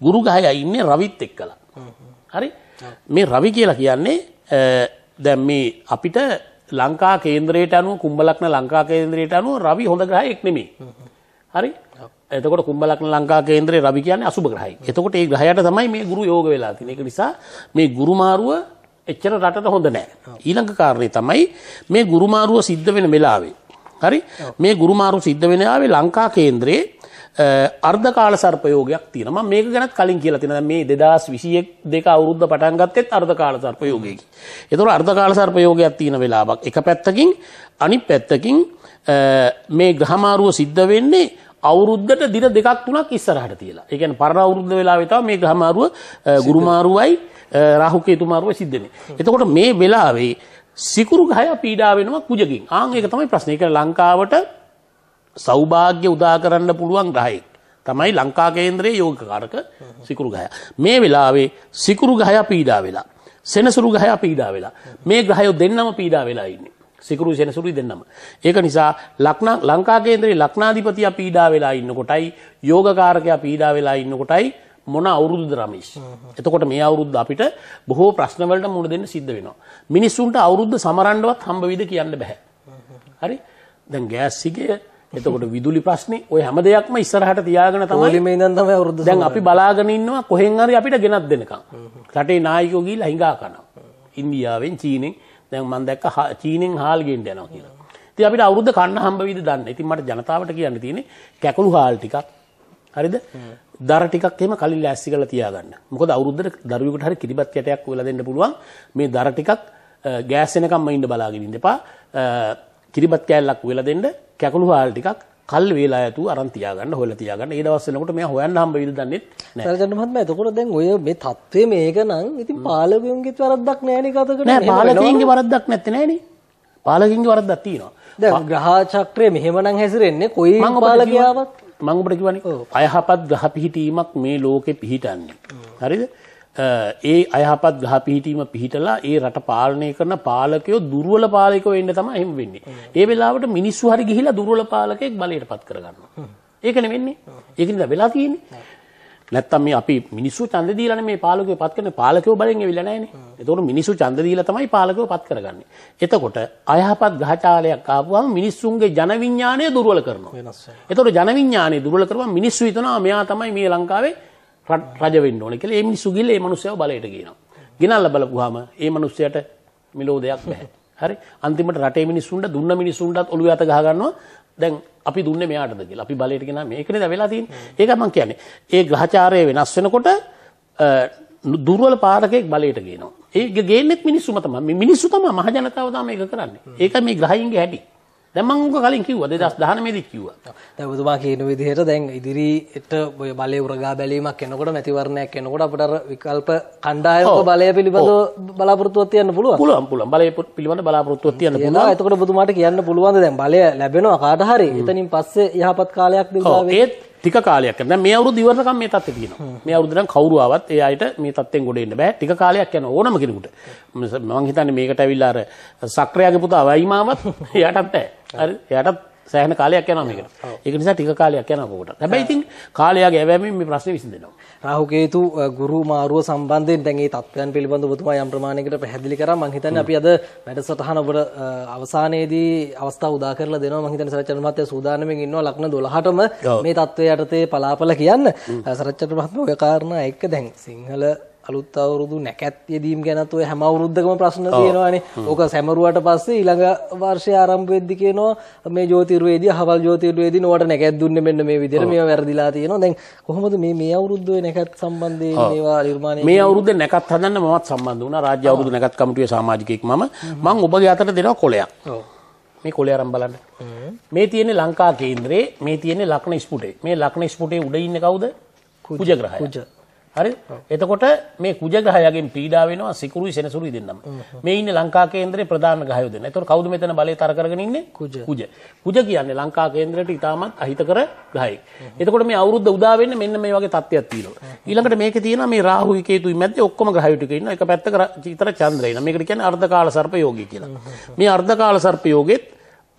ගුරුගහයා ඉන්නේ රවිත් එක්කලා. හරි මේ රවි කියලා කියන්නේ දැන් මේ අපිට ලංකා කේන්දරයට අනුව කුම්බලක්න ලංකා කේන්දරයට අනුව රවි හොඳ ග්‍රහයෙක් නෙමෙයි. හරි එතකොට කුම්බලක්න ලංකා කේන්දරේ රවි කියන්නේ අසුබ ග්‍රහයි. එතකොට ඒ ග්‍රහයට තමයි මේ ගුරු යෝග වෙලා තියෙන්නේ. ඒක නිසා මේ ගුරු මාරුව එච්චර රටට හොඳ නැහැ. ඊළඟ කාර්යය තමයි මේ ගුරු මාරුව සිද්ධ වෙන වෙලාවේ hari මේ ගුරු මාරු සිද්ධ වෙන ආවේ ලංකා කේන්දරේ අර්ධ කාල සර්පයෝගයක් තියෙනවා මම මේක ගැනත් කලින් කියලා තියෙනවා මේ දෙදාස් විසියක දෙක අවුරුද්ද පටන් ගත්තෙත් අර්ධ කාල සර්පයෝගයකි. ඒතකොට අර්ධ කාල සර්පයෝගයක් තියෙන වෙලාවක් එක පැත්තකින් අනිත් පැත්තකින් මේ ග්‍රහ මාරුව සිද්ධ වෙන්නේ අවුරුද්දට දින දෙකක් තුනක් ඉස්සරහට තියලා. ඒ කියන්නේ පරණ අවුරුද්ද වෙලාවේ තමයි මේ ග්‍රහ මාරුව ගුරු මාරුවයි රාහුකේතු මාරුවයි සිද්ධ වෙන්නේ. එතකොට මේ වෙලාවේ සිකුරු ගහය පීඩා වෙනවා කුජකින්. ආන් ඒක තමයි ප්‍රශ්නේ. ඒක ලංකාවට සෞභාග්‍ය උදා කරන්න පුළුවන් ගහයක්. තමයි ලංකා කේන්දරයේ යෝගකාරක සිකුරු ගහය. මේ වෙලාවේ සිකුරු ගහය පීඩා වෙලා, සෙනසුරු ගහය පීඩා වෙලා. මේ ගහය දෙන්නම පීඩා වෙලා ඉන්නේ. සිකුරු සෙනසුරුයි දෙන්නම. ඒක නිසා ලක්න ලංකා කේන්දරයේ ලක්නාධිපතියා පීඩා වෙලා ඉන්න කොටයි යෝගකාරකයා පීඩා වෙලා ඉන්න කොටයි මොන අවුරුද්ද රමේෂ්. එතකොට මේ අවුරුද්ද අපිට බොහෝ ප්‍රශ්න වලට මුහුණ දෙන්න සිද්ධ වෙනවා. මිනිස්සුන්ට අවුරුද්ද සමරන්නවත් හම්බ වෙයිද කියන්න බෑ. හරි? දැන් ගෑස් සිගය, එතකොට විදුලි ප්‍රශ්නේ, ඔය හැම දෙයක්ම ඉස්සරහට තියාගෙන තමයි පොලිමේ ඉඳන් තමයි අවුරුද්ද. දැන් අපි බලාගෙන ඉන්නවා කොහෙන් හරි අපිට ගෙනත් දෙනකම්. රටේ නායකයෝ ගිහිල්ලා හිඟා කනවා. ඉන්දියාවෙන්, චීනෙන්. දැන් මම දැක්ක චීනෙන් හාල් ගෙන්න යනවා කියලා. ඉතින් අපිට අවුරුද්ද කන්න හම්බ වෙයිද දන්නේ. ඉතින් මට ජනතාවට කියන්න තියෙන්නේ කැකුළු හාල් ටිකක්. හරිද? දර ටිකක් එහෙම කලින් ලෑස්ති කරලා තියාගන්න. මොකද අවුරුද්දට දරුවෙකුට හරි කිරිබත් කැටයක් හොයලා දෙන්න පුළුවන්. මේ දර ටිකක් ගෑස් එනකම්ම ඉන්න බලාගෙන ඉන්න එපා. කිරිබත් කෑල්ලක් හොයලා දෙන්න. කැකුළු හාල් ටිකක් කල් වේලා යතු අරන් තියාගන්න හොයලා තියාගන්න. ඒ දවස් වෙනකොට මෙයා හොයන්න හම්බ වෙයිද දන්නේ නැහැ. සරජන මහත්මයා එතකොට දැන් ඔය මේ තත්ත්වය මේක නම් ඉතින් පාලකයන්ගේ වරද්දක් නැහැ නේ කතකට. නෑ පාලකයන්ගේ වරද්දක් නැත්තේ නෑ නේ. පාලකයන්ගේ වරද්දක් තියෙනවා. දැන් ග්‍රහ චක්‍රය මෙහෙම නම් හැසිරෙන්නේ කොයි පාලකයාවත් මම ඔබට කියවනේ අයහපත් ග්‍රහ පිහිටීමක් මේ ලෝකෙ පිහිටන්නේ. හරිද? ඒ අයහපත් ග්‍රහ පිහිටීම පිහිටලා ඒ රට පාලනය කරන පාලකයෝ දුර්වල පාලකයෝ වෙන්න තමයි එහෙම වෙන්නේ. ඒ වෙලාවට මිනිස්සු හරි ගිහිලා දුර්වල පාලකෙක් බලයටපත් කරගන්නවා. ඒකනේ වෙන්නේ. ඒක නේද වෙලා තියෙන්නේ. නැත්තම් මේ අපි මිනිස්සු ඡන්ද දීලානේ මේ පාලකයෝ පත් කරන පාලකයෝ බලෙන් ඇවිල්ලා නැහැනේ. ඒතකොට මිනිස්සු ඡන්ද දීලා තමයි පාලකයෝ පත් කරගන්නේ. එතකොට අයහපත් ග්‍රහචාලයක් ආපුවාම මිනිස්සුන්ගේ ජන විඥාණය දුර්වල කරනවා. වෙනස් වෙනවා. ඒතකොට ජන විඥාණය දුර්වල කරපුවාම මිනිස්සු හිතනවා මෙයා තමයි මේ ලංකාවේ රජ වෙන්න ඕනේ කියලා. ඒ මිනිස්සු ගිහලා ඒ මිනිස්සුව බලයට ගේනවා. ගෙනල්ලා බලපුවාම ඒ මිනිස්සයට මිලෝදයක් නැහැ. හරි? අන්තිමට රටේ මිනිස්සුන්ට දුන්න මිනිස්සුන්ටත් ඔළුවේ අත ගහ ගන්නවා. දැන් අපි දුන්නේ මෙයාටද කියලා. අපි බලයට ගෙනා මේකනේ දැන් වෙලා තියෙන්නේ. ඒක මම කියන්නේ. ඒ ග්‍රහචාරය වෙනස් වෙනකොට දුර්වල පාරකෙක් බලයට ගේනවා. ඒක ගේන්නෙත් මිනිස්සුම තමයි. මේ මිනිස්සු තමයි මහ ජනතාව තමයි ඒක කරන්නේ. ඒක මේ ග්‍රහයින්ගේ හැටි. දැන් මම උන්ක කලින් කිව්වා දෙදාස් දහනවය දී කිව්වා. දැන් ඔබතුමා කියන විදිහට දැන් ඉදිරියට ඔය බලයේ උරගා බැලීමක් එනකොට මැතිවරණයක් එනකොට අපිට අර විකල්ප කණ්ඩායමක බලය පිළිබඳව බලාපොරොත්තුවක් තියන්න පුළුවන්. පුළුවන් පුළුවන්. බලය පිළිබඳ බලාපොරොත්තුවක් තියන්න පුළුවන්. එතකොට ඔබතුමාට කියන්න පුළුවන්ද දැන් බලය ලැබෙනවා කාට හරි. එතනින් පස්සේ යහපත් කාලයක් දිගාවේ. ඒත් ටික කාලයක් යනවා. දැන් මේ අවුරුදු ඉවරනකම් මේ තත්ත්වේ තියෙනවා. මේ අවුරුද්ද නම් කවුරු ආවත් ඒ අයට මේ තත්ත්වෙන් ගොඩ එන්න බෑ. ටික කාලයක් යනවා ඕනම කෙනෙකුට. මම හිතන්නේ මේකට ඇවිල්ලා අර සක්‍රයාගේ පුතා වයිමාවත් එයාටත් නැහැ. හරි එයාටත් සෑහෙන කාලයක් යනවා මේකට. ඒක නිසා ටික කාලයක් යනවා පොකට. හැබැයි ඉතින් කාලය ගෑවෙමින් මේ ප්‍රශ්නේ විසඳෙනවා. රාහු කේතු ගුරු මාරුව සම්බන්ධයෙන් දැන් මේ තත්ත්වයන් පිළිබඳව ඔබතුමා යම් ප්‍රමාණයකට පැහැදිලි කරා. මම හිතන්නේ අපි අද වැඩසටහන ඔබට අවසානයේදී අවස්ථාව උදා කරලා දෙනවා. මම හිතන්නේ සරච්චන්ද්‍ර මහත්තයා සූදානම්ෙන් ඉන්නවා ලග්න දොළහටම මේ තත්ත්වය යටතේ පලාපල කියන්න. සරච්චන්ද්‍ර මහත්මයා ඔය කාරණා එක්ක දැන් සිංහල අලුත් අවුරුදු නැකත් යෙදීම් ගැනත් ඔය හැම අවුරුද්දකම ප්‍රශ්න තියෙනවානේ. ඕක සැමරුවාට පස්සේ ඊළඟ වර්ෂය ආරම්භ වෙද්දි කියනවා මේ ජ්‍යොතිර්වේදී අහවල් ජ්‍යොතිර්වේදී නෝට නැකත් දුන්නේ මෙන්න මේ විදිහට මේවා වැරදිලා තියෙනවා. දැන් කොහොමද මේ මේ අවුරුද්ද ඔය නැකත් සම්බන්ධයෙන් මේවා නිර්මාණය මේ අවුරුද්දේ නැකත් හදන්න මමත් සම්බන්ධ වුණා. රාජ්‍ය අවුරුදු නැකත් කමිටුවේ සමාජිකයෙක් මම. මම ඔබගේ අතට දෙනවා කොලයක්. මේ කොලේ අරන් බලන්න. මේ තියෙන්නේ ලංකා කේන්දරේ, මේ තියෙන්නේ ලක්න ස්පුටේ. මේ ලක්න ස්පුටේ උඩ ඉන්නේ කවුද? කුජ ග්‍රහය. කුජ හරි. එතකොට මේ කුජ ග්‍රහයගෙන් පීඩා වෙනවා සිකුරුයි සෙනසුරුයි දෙන්නම. මේ ඉන්නේ ලංකා කේන්දරේ ප්‍රධාන ග්‍රහයෝ දෙන්න. එතකොට කවුද මෙතන බලය තර කරගෙන ඉන්නේ? කුජ. කුජ. කුජ කියන්නේ ලංකා කේන්දරයට ඉතාමත් අහිතකර ග්‍රහයෙක්. එතකොට මේ අවුරුද්ද උදා වෙන්නේ මෙන්න මේ වගේ තත්ත්වයක් තියෙනවා. ඊළඟට මේකේ තියෙනවා මේ රාහුයි කේතුයි මැද්දේ ඔක්කොම ග්‍රහයෝ ටික ඉන්නවා. එක පැත්තක චිතර චන්ද්‍රය ඉන්නවා. මේකට කියන්නේ අර්ධ කාල සර්ප යෝගී කියලා. මේ අර්ධ කාල සර්ප යෝගෙත්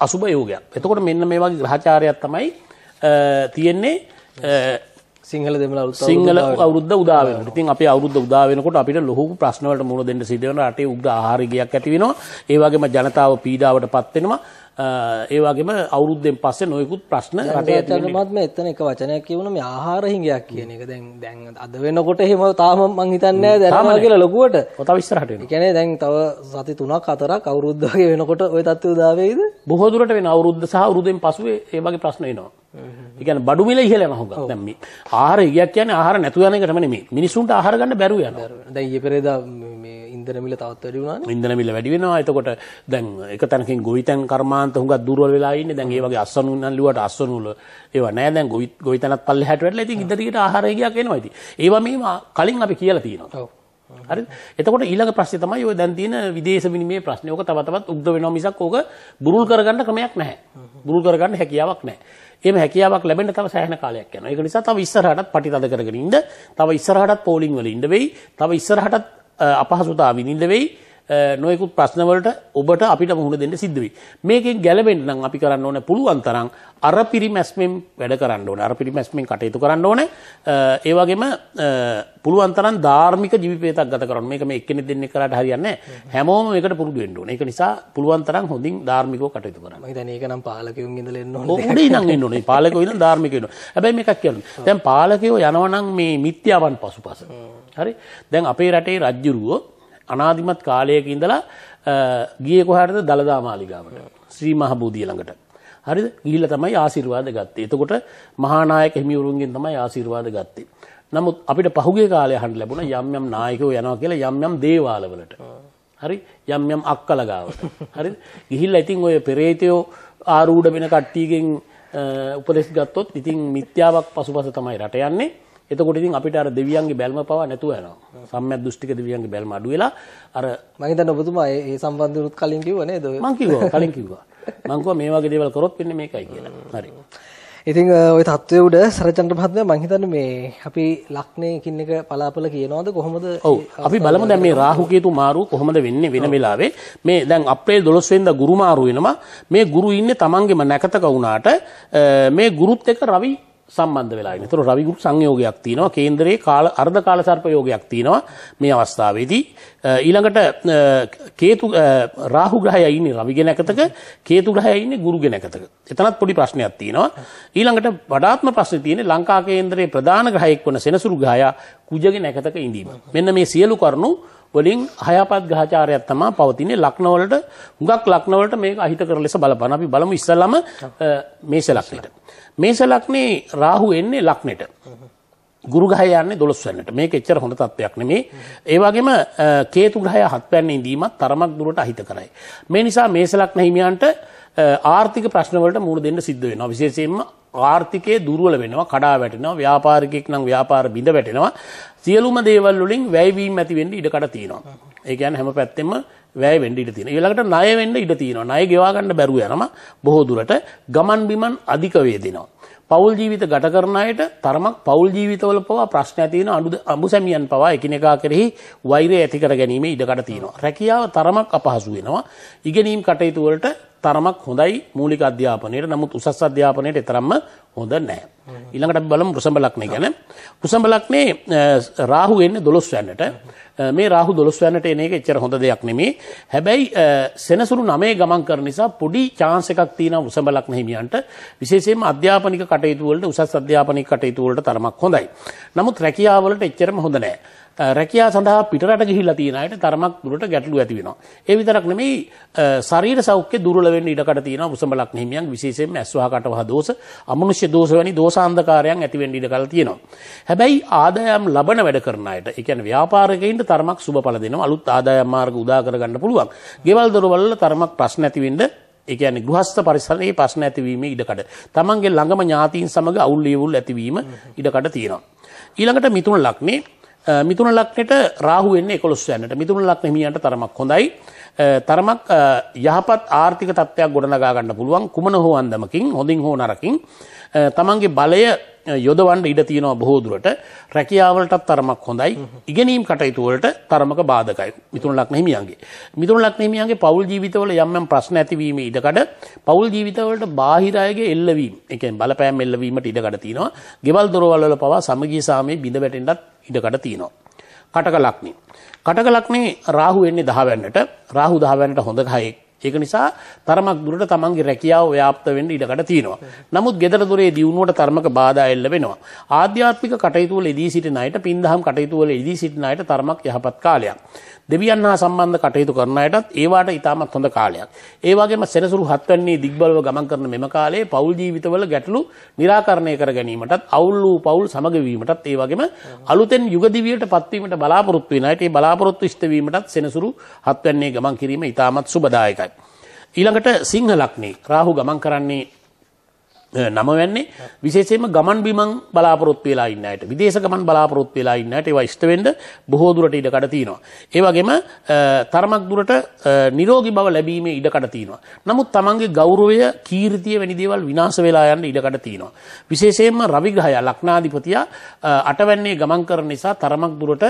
අසුබ යෝගයක්. එතකොට මෙන්න මේ වගේ ග්‍රහචාරයක් තමයි තියෙන්නේ සිංහල දෙමළ අවුරුද්ද සිංහල අවුරුද්ද උදා වෙනකොට. ඉතින් අපේ අවුරුද්ද උදා වෙනකොට අපිට ලොකු ප්‍රශ්න වලට මුහුණ දෙන්න සිද්ධ වෙනවා. රටේ උග්‍ර ආහාර ගියක් ඇති වෙනවා. ඒ වගේම ජනතාව පීඩාවටපත් වෙනවා. ඒ වගේම අවුරුද්දෙන් පස්සේ නොයෙකුත් ප්‍රශ්න රටේ ඇති වෙනවා. මම එතන එක වචනයක් කියවුණා මේ ආහාර හිඟයක් කියන එක. දැන් දැන් අද වෙනකොට එහෙම තාම මම හිතන්නේ නැහැ දැනනවා කියලා ලොකුවට. ඔය තව ඉස්සරහට වෙනවා. ඒ කියන්නේ දැන් තව සති තුනක් හතරක් අවුරුද්ද වගේ වෙනකොට ওই තත්ත්වය උදා වෙයිද? බොහෝ දුරට වෙන අවුරුද්ද සහ අවුරුද්දෙන් පසුවේ ඒ වගේ ප්‍රශ්න එනවා. ඒ කියන්නේ බඩු මිල ඉහළ යනවා හොඟක්. දැන් මේ ආහාර ඉගයක් කියන්නේ ආහාර නැතු යන එකටම නෙමෙයි. මිනිසුන්ට ආහාර ගන්න බැරුව යනවා. දැන් ඊයේ පෙරේදා මේ ඉන්ධන මිල තවත් වැඩි වුණානේ. ඉන්ධන මිල වැඩි වෙනවා. එතකොට දැන් එක තැනකින් ගොවිතැන් කර්මාන්ත හොඟක් දුර්වල වෙලා ඉන්නේ. දැන් ඒ වගේ අස්වනු නළුවට අස්වනු වල ඒවා නෑ. දැන් ගොවි ගොවිතැනත් පල්ලෙහාට වැඩිලා ඉතින් ඉඳ ටිකට ආහාර ඉගයක් එනවා ඉතින්. ඒවා මේ කලින් අපි කියලා තියෙනවා. හරිද? එතකොට ඊළඟ ප්‍රශ්නේ තමයි ඔය දැන් තියෙන විදේශ විනිමයේ ප්‍රශ්නේ. ඕක තව තවත් උග්‍ර වෙනවා මිසක් ඕක බුරුල් කරගන්න ක්‍රමයක් නැහැ. බුරුල් කරගන්න හැකියාවක් නැහැ. එහෙම හැකියාවක් ලැබෙන්න තව සෑහෙන කාලයක් යනවා. ඒක නිසා තව ඉස්සරහටත් පටිතද කරගෙන ඉන්න, තව ඉස්සරහටත් පෝලිං වල ඉන්න වෙයි, තව ඉස්සරහටත් අපහසුතාව විඳින්න වෙයි, නොයෙකුත් ප්‍රශ්න වලට ඔබට අපිට මුහුණ දෙන්න සිද්ධ වෙයි. මේකෙන් ගැලවෙන්න නම් අපි කරන්න ඕනේ පුළුවන් තරම් අර පිරිමැස්මෙන් වැඩ කරන්න ඕනේ. අර පිරිමැස්මෙන් කටයුතු කරන්න ඕනේ. ඒ වගේම පුළුවන් තරම් ධාර්මික ජීවිතයක් ගත කරන්න. මේක මේ එක්කෙනෙක් දෙන්නෙක් කරාට හරියන්නේ නැහැ. හැමෝම මේකට පුරුදු වෙන්න ඕනේ. ඒක නිසා පුළුවන් තරම් හොඳින් ධාර්මිකව කටයුතු කරන්න. මම හිතන්නේ ඒක නම් පාලකයන් ඉඳලා එන්න ඕනේ. උඩ ඉඳන් එන්න ඕනේ. පාලකයෝ ඉඳන් ධාර්මික වෙනවා. හැබැයි මේකක් කියන්නේ. දැන් පාලකයෝ යනවා නම් මේ මිත්‍යාවන් පසුපස. හරි? දැන් අපේ රටේ රජ්ජුරුවෝ අනාදිමත් කාලයක ඉඳලා ගියේ කොහටද දලදා මාලිගාවට ශ්‍රී මහ බෝධිය ළඟට. හරිද? ගිහිල්ලා තමයි ආශිර්වාද ගත්තේ. එතකොට මහා නායක හිමිවරුන්ගෙන් තමයි ආශිර්වාද ගත්තේ. නමුත් අපිට පහුගිය කාලේ අහන්න ලැබුණා යම් යම් නායකයෝ යනවා කියලා යම් යම් දේවාලවලට. හරි? යම් යම් අක්කල ගාවට. හරිද? ගිහිල්ලා ඉතින් ඔය පෙරේතයෝ ආරූඪ වෙන කට්ටියගෙන් උපදෙස් ගත්තොත් ඉතින් මිත්‍යාවක් පසුපස තමයි රට යන්නේ. එතකොට ඉතින් අපිට අර දෙවියන්ගේ බැල්ම පවා නැතුව යනවා. සම්මියත් දෘෂ්ටික දෙවියන්ගේ බැල්ම අඩු වෙලා අර මම හිතන්නේ ඔබතුමා ඒ සම්බන්ධ උනත් කලින් කිව්ව නේද? මම කිව්වා කලින් කිව්වා. මම කිව්වා මේ වගේ දේවල් කරොත් වෙන්නේ මේකයි කියලා. හරි. ඉතින් ওই තත්ත්වයේ උඩ සරචන්ද්‍ර මහත්මයා මම හිතන්නේ මේ අපි ලග්නයකින් එක පලාපල කියනවාද කොහොමද? ඔව්. අපි බලමු දැන් මේ රාහු කේතු මාරුව කොහොමද වෙන්නේ වෙන වෙලාවේ. මේ දැන් අප්‍රේල් දොළොස් වෙනිදා ගුරු මාරුව වෙනවා. මේ ගුරු ඉන්නේ තමන්ගේම නැකතක වුණාට මේ ගුරුත් එක්ක රවි සම්බන්ධ වෙලා ඉන්නේ. ඒතර රවි ගුරු සංයෝගයක් තියෙනවා. කේන්දරයේ කාල අර්ධ කාල සර්ප යෝගයක් තියෙනවා මේ අවස්ථාවේදී. ඊළඟට කේතු රාහු ග්‍රහය ඉන්නේ රවි ගෙනකතක, කේතු ග්‍රහය ඉන්නේ ගුරු ගෙනකතක. එතනත් පොඩි ප්‍රශ්නයක් තියෙනවා. ඊළඟට වඩාත්ම ප්‍රශ්නේ තියෙන්නේ ලංකා කේන්දරයේ ප්‍රධාන ග්‍රහයෙක් වන සෙනසුරු ග්‍රහය කුජ ගෙනකතක ඉඳීම. මෙන්න මේ සියලු කරුණු වලින් හයපත් ග්‍රහචාරයක් තමයි පවතින්නේ. ලග්න වලට හුඟක් ලග්න වලට මේක අහිතකර ලෙස බලපාන. අපි බලමු ඉස්සල්ලාම මේෂ ලග්නෙට. මේෂ ලග්නේ රාහු එන්නේ ලග්නෙට. ගුරු ග්‍රහය යන්නේ දොළොස් වෙනිදාට. මේක එච්චර හොඳ තත්ත්වයක් නෙමෙයි. ඒ වගේම කේතු ග්‍රහය හත් වෙනිදා ඉඳීමත් තරමක් දුරට අහිතකරයි. මේ නිසා මේෂ ලග්න හිමියන්ට ආර්ථික ප්‍රශ්න වලට මුහුණ දෙන්න සිද්ධ වෙනවා. විශේෂයෙන්ම ආර්ථිකයේ දුර්වල වෙනවා, කඩා වැටෙනවා, ව්‍යාපාරිකයෙක් නම් ව්‍යාපාර බිඳ වැටෙනවා. සියලුම දේවල් වලින් වැය වීම ඇති වෙන්න ඉඩ කඩ තියෙනවා. ඒ කියන්නේ හැම පැත්තෙම වැය වෙන්න ඉඩ තියෙනවා. ඊළඟට ණය වෙන්න ඉඩ තියෙනවා. ණය ගෙවා ගන්න බැරුව යනවා බොහෝ දුරට. ගමන් බිමන් අධික වේදෙනවා. පෞල් ජීවිත ගත කරන අයට තරමක් පෞල් ජීවිතවල පවා ප්‍රශ්න ඇති වෙන අඹුසැමියන් පවා එකිනෙකා කෙරෙහි වෛරය ඇති කර ගැනීම ඉඩ කඩ තියෙනවා. රැකියාව තරමක් අපහසු වෙනවා. ඉගෙනීම් කටයුතු වලට තරමක් හොඳයි මූලික අධ්‍යාපනයේ. නමුත් උසස් අධ්‍යාපනයේ තරම්ම හොඳ නැහැ. ඊළඟට අපි බලමු වෘෂභ ලග්නය ගැන. වෘෂභ ලග්නේ රාහු එන්නේ දොළොස් වෙනිදාට. මේ රාහු දොළොස් වෙනිදාට එන එක එච්චර හොඳ දෙයක් නෙමෙයි. හැබැයි සෙනසුරු නවයේ ගමන් කරන නිසා පොඩි chance එකක් තියෙනවා වෘෂභ ලග්න හිමියන්ට. විශේෂයෙන්ම අධ්‍යාපනික කටයුතු වලට, උසස් අධ්‍යාපනික කටයුතු වලට තරමක් හොඳයි. නමුත් රැකියාව වලට එච්චරම හොඳ නැහැ. රැකියාව සඳහා පිටරට ගිහිල්ලා තියෙන අයට තරමක් දුරට ගැටලු ඇති වෙනවා. ඒ විතරක් නෙමෙයි ශරීර සෞඛ්‍ය දුර්වල වෙන්න ඉඩ කඩ තියෙනවා වෘෂභ ලග්න හිමියන්. විශේෂයෙන්ම ඇස්වහ කටවහ දෝෂ, අමනුෂ්‍ය දෝෂ වැනි දෝෂාන්ධකාරයන් ඇති වෙන්න ඉඩ කඩ තියෙනවා. හැබැයි ආදායම් ලබන වැඩ කරන අයට, ඒ කියන්නේ ව්‍යාපාරිකයින්ට තරමක් සුබඵල දෙනවා. අලුත් ආදායම් මාර්ග උදා කරගන්න පුළුවන්. ගෙවල් දොරවල් වල තරමක් ප්‍රශ්න ඇති වෙන්න, ඒ කියන්නේ ගෘහස්ත පරිසරයේ ප්‍රශ්න ඇතිවීම ඉඩකඩ. තමන්ගේ ළඟම ඥාතීන් සමග අවුල් වියවුල් ඇතිවීම ඉඩකඩ තියෙනවා. ඊළඟට මිථුන ලග්නේ. මිථුන ලග්නෙට රාහු වෙන්නේ එකොළොස් වෙනිදාට. මිථුන ලග්න හිමියන්ට තරමක් හොඳයි. තරමක් යහපත් ආර්ථික තත්ත්වයක් ගොඩනගා ගන්න පුළුවන් කුමන හෝ අන්දමකින් හොඳින් හෝ නරකින් තමන්ගේ බලය යොදවන්න ඉඩ තියෙනවා බොහෝ දුරට රැකියාවලටත් තරමක් හොඳයි ඉගෙනීම් කටයුතු වලට තරමක බාධකයි මිතුණු ලග්න හිමියන්ගේ මිතුණු ලග්න හිමියන්ගේ පෞල් ජීවිතවල යම් යම් ප්‍රශ්න ඇතිවීමේ ඉඩකඩ පෞල් ජීවිතවලට බාහිර අයගේ එල්ලවීම ඒ කියන්නේ බලපෑම් එල්ලවීමට ඉඩකඩ තියෙනවා ගෙවල් දොරවල් වල පවා සමගිය සාමයේ බිඳ වැටෙන්නත් ඉඩකඩ තියෙනවා කටක ලග්නේ කටක ලග්නේ රාහු එන්නේ දහ වෙන්නට රාහු දහ වෙන්නට හොඳ ගහයි ඒක නිසා තරමක් දුරට තමන්ගේ රැකියාව ව්‍යාප්ත වෙන්න ඉඩකඩ තියෙනවා. නමුත් ගෙදර දොරේ දියුණුවට තරමක බාධා එල්ල වෙනවා. ආධ්‍යාත්මික කටයුතු වල ඉදී සිටින අයට පින්දහම් කටයුතු වල ඉදී සිටින අයට තරමක් යහපත් කාලයක්. දෙවියන් හා සම්බන්ධ කටයුතු කරන අයටත් ඒ වාට ඉතාමත් හොඳ කාලයක්. ඒ වගේම සෙනසුරු හත් වෙනිදා දිග්බලව ගමන් කරන මෙම කාලයේ පෞල් ජීවිතවල ගැටලු निराකරණය කර ගැනීමටත් අවුල් වූ පෞල් සමග වීමටත් ඒ වගේම අලුතෙන් යුග දිවියට පත්වීමට බලාපොරොත්තු වෙන අයට ඒ බලාපොරොත්තු ඉෂ්ට වීමටත් සෙනසුරු හත් වෙනිදා ගමන් කිරීම ඉතාමත් සුබදායකයි. ඊළඟට සිංහ ලග්නේ රාහු ගමන් කරන්නේ නම වෙන්නේ විශේෂයෙන්ම ගමන් බිමන් බලාපොරොත්තු වෙලා ඉන්න අයට විදේශ ගමන් බලාපොරොත්තු වෙලා ඉන්න අයට ඒවා ඉෂ්ට වෙන්න බොහෝ දුරට ඉඩකඩ තියෙනවා. ඒ වගේම තරමක් දුරට නිරෝගී බව ලැබීමේ ඉඩකඩ තියෙනවා. නමුත් තමන්ගේ ගෞරවය, කීර්තිය වැනි දේවල් විනාශ වෙලා යන්න ඉඩකඩ තියෙනවා. විශේෂයෙන්ම රවි ග්‍රහය ලග්නාධිපතියා අටවැන්නේ ගමන් කරන නිසා තරමක් දුරට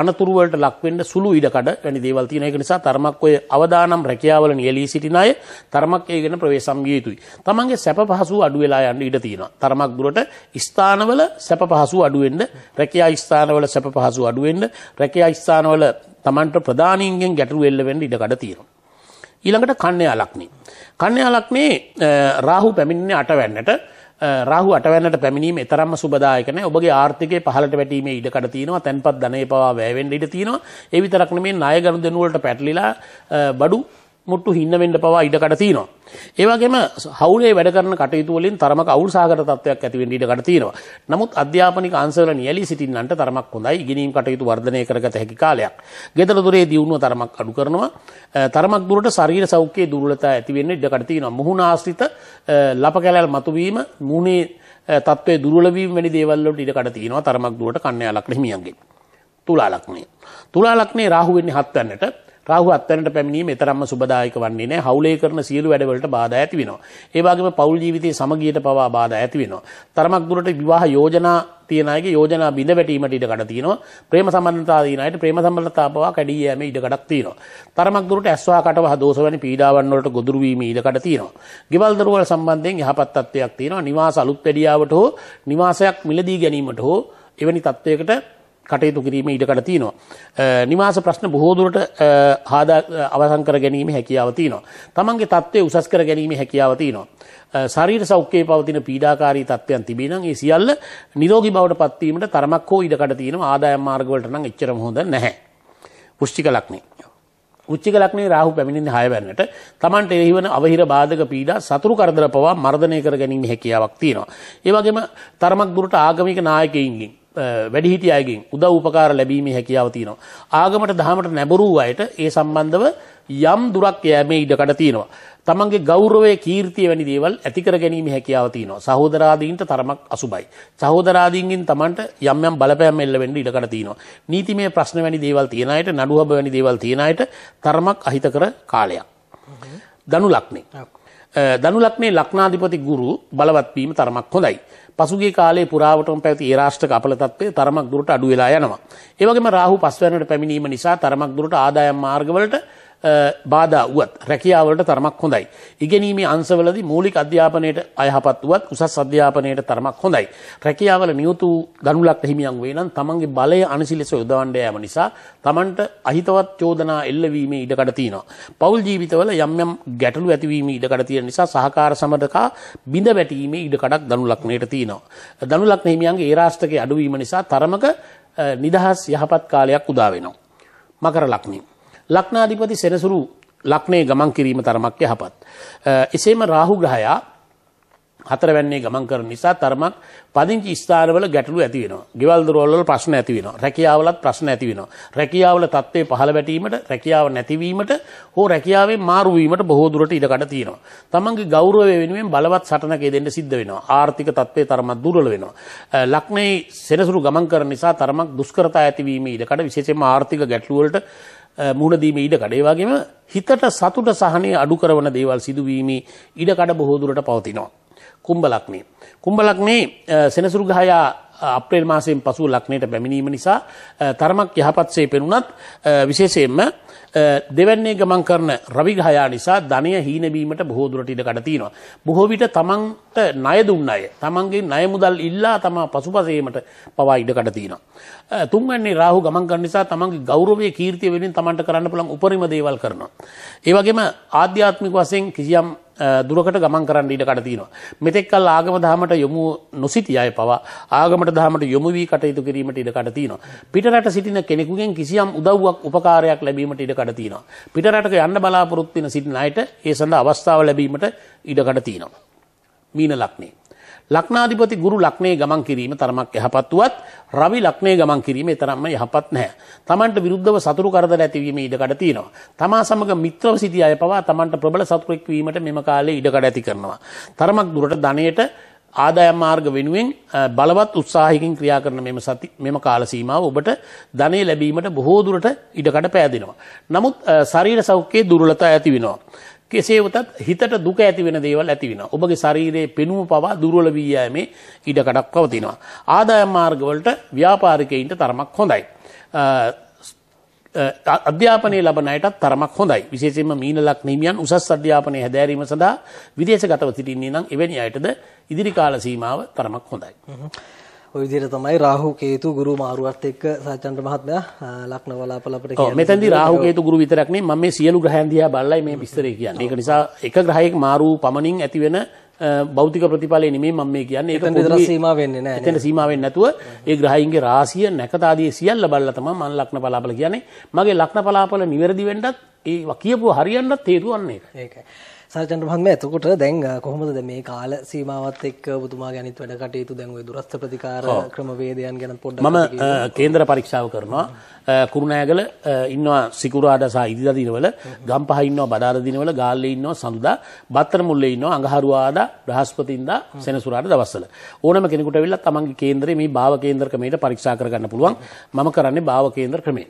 අනතුරු වලට ලක් වෙන්න සුළු ඉඩකඩ වැනි දේවල් තියෙන එක නිසා තරමක් ඔය අවදානම් රැකියාවල නියැලී සිටින අය තරමක් ඒ ගැන ප්‍රවේශම් විය යුතුයි. තමන්ගේ සැප පහසු අඩු වෙලා යන්න ඉඩ තියෙනවා. තරමක් දුරට ස්ථානවල සැප පහසු අඩු වෙන්න, රැකියා ස්ථානවල සැප පහසු අඩු වෙන්න, රැකියා ස්ථානවල තමන්ට ප්‍රධානීන්ගෙන් ගැටලු එල්ල වෙන්න ඉඩකඩ තියෙනවා. ඊළඟට කන්‍යා ලග්නේ. කන්‍යා ලග්නේ රාහු පැමිණෙන්නේ අටවැන්නට රාහු අටවැන්නට පැමිණීම එතරම්ම සුබදායක නැහැ. ඔබගේ ආර්ථිකයේ පහළට වැටීමේ ඉඩකඩ තියෙනවා. තැන්පත් ධනය පවා වැය වෙන්න ඉඩ තියෙනවා. ඒ විතරක් නෙමෙයි ණය ගනුදෙනු වලට පැටලිලා බඩු මුට්ටු හින්න වෙන්න පවා ඉඩකඩ තියෙනවා. ඒ වගේම හවුලේ වැඩ කරන කටයුතු වලින් තරමක අවුල්සහගත තත්වයක් ඇති වෙන්න ඉඩකඩ තියෙනවා. නමුත් අධ්‍යාපනික අංශවල නියැලී සිටින්නන්ට තරමක් හොඳයි. ඉගෙනීම් කටයුතු වර්ධනය කරගත හැකි කාලයක්. ගෙදර දොරේ දියුණුව තරමක් අඩු කරනවා. තරමක් දුරට ශරීර සෞඛ්‍යයේ දුර්වලතා ඇති වෙන්න ඉඩකඩ තියෙනවා. මුහුණ ආශ්‍රිත ලපකැලල් මතුවීම, මුහුණේ තත්වයේ දුර්වල වීම වැනි දේවල් වලට ඉඩකඩ තියෙනවා. තරමක් දුරට කන්‍යා ලග්න හිමියන්ගේ. තුලා ලග්නේ. තුලා ලග්නේ රාහු වෙන්නේ හත් වෙනිදාට රාහු අත්තරන්ට පැමිණීම එතරම්ම සුබදායක වන්නේ නැහැ. හවුලේ කරන සියලු වැඩවලට බාධා ඇති වෙනවා. ඒ වගේම පෞල් ජීවිතයේ සමගියට පවා බාධා ඇති වෙනවා. තරමක් දුරට විවාහ යෝජනා තියෙන අයගේ යෝජනා බිඳ වැටීමට ඉඩකඩ තියෙනවා. ප්‍රේම සම්බන්ධතා තියෙන අයට ප්‍රේම සම්බන්ධතා පවා කැඩී යෑමේ ඉඩකඩක් තියෙනවා. තරමක් දුරට ඇස්වා කටවහ දෝෂ වැනි පීඩාවන් වලට ගොදුරු වීමේ ඉඩකඩ තියෙනවා. ගෙවල් දොරවල් සම්බන්ධයෙන් යහපත් තත්ත්වයක් තියෙනවා. නිවාස අලුත් පැඩියාවට හෝ නිවාසයක් මිලදී ගැනීමට හෝ එවැනි තත්ත්වයකට කටයුතු කිරීමේ ඉඩකඩ තියෙනවා. නිවාස ප්‍රශ්න බොහෝ දුරට ආදා අවසන් කර ගැනීමේ හැකියාව තියෙනවා. තමන්ගේ තත්ත්වය උසස් කර ගැනීමේ හැකියාව තියෙනවා. ශරීර සෞඛ්‍යයේ පවතින පීඩාකාරී තත්ත්වයන් තිබී නම් ඒ සියල්ල නිරෝගී බවට පත්වීමට තරමක් හෝ ඉඩකඩ තියෙනවා. ආදායම් මාර්ග වලට නම් එච්චරම හොඳ නැහැ. වෘශ්චික ලග්නේ. වෘශ්චික ලග්නේ රාහු පැමිණෙන්නේ හය වෙනිදාට තමන්ට එහිවන අවහිර බාධක පීඩා සතුරු කරදර පවා මර්ධනය කර ගැනීමේ හැකියාවක් තියෙනවා. ඒ වගේම තරමක් දුරට ආගමික නායකයින්ගෙන් වැඩිහිටි අයගෙන් උදව් උපකාර ලැබීමේ හැකියාව තියෙනවා. ආගමට දහමට නැඹුරු අයට ඒ සම්බන්ධව යම් දුරක් යෑමේ ඉඩකඩ තියෙනවා. තමන්ගේ ගෞරවය, කීර්තිය වැනි දේවල් ඇති කර ගැනීමේ හැකියාව තියෙනවා. සහෝදරාදීන්ට තරමක් අසුබයි. සහෝදරාදීන්ගෙන් තමන්ට යම් යම් බලපෑම් එල්ල වෙන්න ඉඩකඩ තියෙනවා. නීතිමය ප්‍රශ්න වැනි දේවල් තියෙන අයට, නඩුහබ වැනි දේවල් තියෙන අයට තරමක් අහිතකර කාලයක්. ධනු ලග්නේ. ධනු ලග්නේ ලග්නාධිපති ගුරු බලවත් වීම තරමක් හොඳයි. පසුගිය කාලයේ පුරාවටම පැවති ඒ රාෂ්ට්‍රක අපල තත්ත්වය තරමක් දුරට අඩු වෙලා යනවා. ඒ වගේම රාහු පස්වැන්නට පැමිණීම නිසා තරමක් දුරට ආදායම් මාර්ගවලට බාධා වුවත් රැකියාවලට තරමක් හොඳයි. ඉගෙනීමේ අංශවලදී මූලික අධ්‍යාපනයේට අයහපත් වුවත් උසස් අධ්‍යාපනයේට තරමක් හොඳයි. රැකියාවල නියුත වූ ධනු ලග්න හිමියන් වේ නම් තමන්ගේ බලය අනිසිලෙස යොදවන්න යාම නිසා තමන්ට අහිතවත් චෝදනා එල්ලවීමේ ඉඩකඩ තියෙනවා. පෞල් ජීවිතවල යම් යම් ගැටලු ඇතිවීමේ ඉඩකඩ තියෙන නිසා සහකාර සමගතා බිඳ වැටීමේ ඉඩකඩක් ධනු ලග්නයට තියෙනවා. ධනු ලග්න හිමියන්ගේ ඒ රාශිතකේ අඩුවීම නිසා තරමක නිදහස් යහපත් කාලයක් උදා වෙනවා. මකර ලග්නේ ලග්නාධිපති සෙනසුරු ලග්නේ ගමන් කිරීම තරමක් යහපත්. එසේම රාහු ග්‍රහයා හතරවැන්නේ ගමන් කරන නිසා තරමක් පදිංචි ස්ථානවල ගැටලු ඇති වෙනවා. ගෙවල් දොරවල් වල ප්‍රශ්න ඇති වෙනවා. රැකියාවලත් ප්‍රශ්න ඇති වෙනවා. රැකියාවල තත්ත්වය පහළ වැටීමට, රැකියාව නැතිවීමට හෝ රැකියාවෙන් මාරු වීමට බොහෝ දුරට ඉඩකඩ තියෙනවා. තමන්ගේ ගෞරවය වෙනුවෙන් බලවත් සටනක යෙදෙන්න සිද්ධ වෙනවා. ආර්ථික තත්ත්වය තරමක් දුර්වල වෙනවා. ලග්නේ සෙනසුරු ගමන් කරන නිසා තරමක් දුෂ්කරතා ඇතිවීමේ ඉඩකඩ විශේෂයෙන්ම ආර්ථික ගැටලු වලට මුණ දීමේ ඉඩ කඩ. ඒ වගේම හිතට සතුට සහනය අඩු කරන දේවල් සිදුවීමේ ඉඩ කඩ බොහෝ දුරට පවතිනවා. කුම්භ ලග්නේ. කුම්භ ලග්නේ සෙනසුරු ග්‍රහය අප්‍රේල් මාසයෙන් පසු ලග්නයට පැමිණීම නිසා තරමක් යහපත්සේ පෙනුනත් විශේෂයෙන්ම දෙවැන්නේ ගමන් කරන රවි ග්‍රහය නිසා ධනය හීන වීමට බොහෝ දුරට ඉඩ කඩ තියෙනවා. බොහෝ විට තමන්ට ණය දුන්න අය තමන්ගේ ණය මුදල් ඉල්ලා තමා පසුපසීමට පවා ඉඩ කඩ තියෙනවා. තුන්වැන්නේ රාහු ගමන් කරන නිසා තමන්ගේ ගෞරවයේ කීර්තිය වෙනුවෙන් තමන්ට කරන්න පුළුවන් උපරිම දේවල් කරනවා. ඒ වගේම ආධ්‍යාත්මික වශයෙන් කිසියම් දුරකට ගමන් කරන්න ඉඩ කඩ තියෙනවා. මෙතෙක් කල ආගම දහමට යොමු නොසිටිය අය පවා ආගමට දහමට යොමු වී කටයුතු කිරීමට ඉඩ කඩ තියෙනවා. පිටරට සිටින කෙනෙකුගෙන් කිසියම් උදව්වක් උපකාරයක් ලැබීමට ඉඩ කඩ තියෙනවා. පිටරටක යන්න බලාපොරොත්තු වෙන සිටින අයට ඒ සඳහා අවස්ථාව ලැබීමට ඉඩ කඩ තියෙනවා. මීන ලග්නේ. ලග්නාධිපති ගුරු ලග්නේ ගමන් කිරීම තරමක් යහපත් වුවත් රවි ලග්නේ ගමන් කිරීම තරම්ම යහපත් නැහැ. තමන්ට විරුද්ධව සතුරු කරදර ඇතිවීම ඉඩ කඩ තියෙනවා. තමා සමග මිත්‍රව සිටි අය පවා තමන්ට ප්‍රබල සතුරෙක් වීමට මෙම කාලේ ඉඩ කඩ ඇති කරනවා. තරමක් දුරට ධනයට ආදායම් මාර්ග වෙනුවෙන් බලවත් උත්සාහයකින් ක්‍රියා කරන මෙම සති මෙම කාල සීමාව ඔබට ධනෙ ලැබීමට බොහෝ දුරට ඉඩ කඩ පෑදෙනවා. නමුත් ශරීර සෞඛ්‍යයේ දුර්වලතා ඇති වෙනවා. කෙසේ වෙතත් හිතට දුක ඇති වෙන දේවල් ඇති වෙනවා. ඔබගේ ශරීරයේ පෙනුම පවා දුර්වල වී යෑමේ ඉඩ කඩක් පවතිනවා. ආදායම් මාර්ගවලට ව්‍යාපාරිකයින්ට තරමක් හොඳයි. අධ්‍යාපනයේ ලබන අයටත් තරමක් හොඳයි. විශේෂයෙන්ම මීන ලග්න හිමියන් උසස් අධ්‍යාපනයේ හැදෑරීම සඳහා විදේශගතව සිටින්නේ නම් එවැනි අයටද ඉදිරි කාල සීමාව තරමක් හොඳයි. ඔය විදිහට තමයි රාහු කේතු ගුරු මාරුවත් එක්ක සරත් චන්ද්‍ර මහත්මයා ලග්න වලාපල අපිට කියන්නේ. ඔව් මෙතෙන්දී රාහු කේතු ගුරු විතරක් නෙමෙයි මම මේ සියලු ග්‍රහයන් දිහා බලලා මේ විස්තරය කියන්නේ. ඒක නිසා එක ග්‍රහයක මාරු පමණින් ඇති වෙන භෞතික ප්‍රතිඵලය නෙමෙයි මම මේ කියන්නේ. ඒක පොදුවේ සීමා වෙන්නේ නැහැ. එතන සීමා වෙන්නේ නැතුව ඒ ග්‍රහයින්ගේ රාශිය නැකත ආදී සියල්ල බලලා තමයි මම ලග්න වලාපල කියන්නේ. මගේ ලග්න වලාපල නිවැරදි වෙන්නත් ඒ කියපුව හරියන්නත් හේතුව අන්න ඒක. ඒකයි. සරත් චන්ද්‍ර මහත්මයා එතකොට දැන් කොහොමද මේ කාල සීමාවත් එක්ක ඔබතුමා ගැනීත් වැඩ කටයුතු දැන් ওই දුරස්ත ප්‍රතිකාර ක්‍රමවේදයන් ගැන පොඩ්ඩක් මම කේන්දර පරීක්ෂාව කරනවා කුරුණෑගල ඉන්නවා සිකුරාදා සහ ඉදිරිදා දිනවල ගම්පහ ඉන්නවා බදාදා දිනවල ගාල්ලේ ඉන්නවා සඳුදා බත්තරමුල්ලේ ඉන්නවා අඟහරුවාදා බ්‍රහස්පතින්දා සෙනසුරාදා දවස්වල ඕනම කෙනෙකුට අවිල්ලා තමන්ගේ කේන්දරේ මේ භාව කේන්දර ක්‍රමයට පරීක්ෂා කරගන්න පුළුවන්. මම කරන්නේ භාව කේන්දර ක්‍රමය.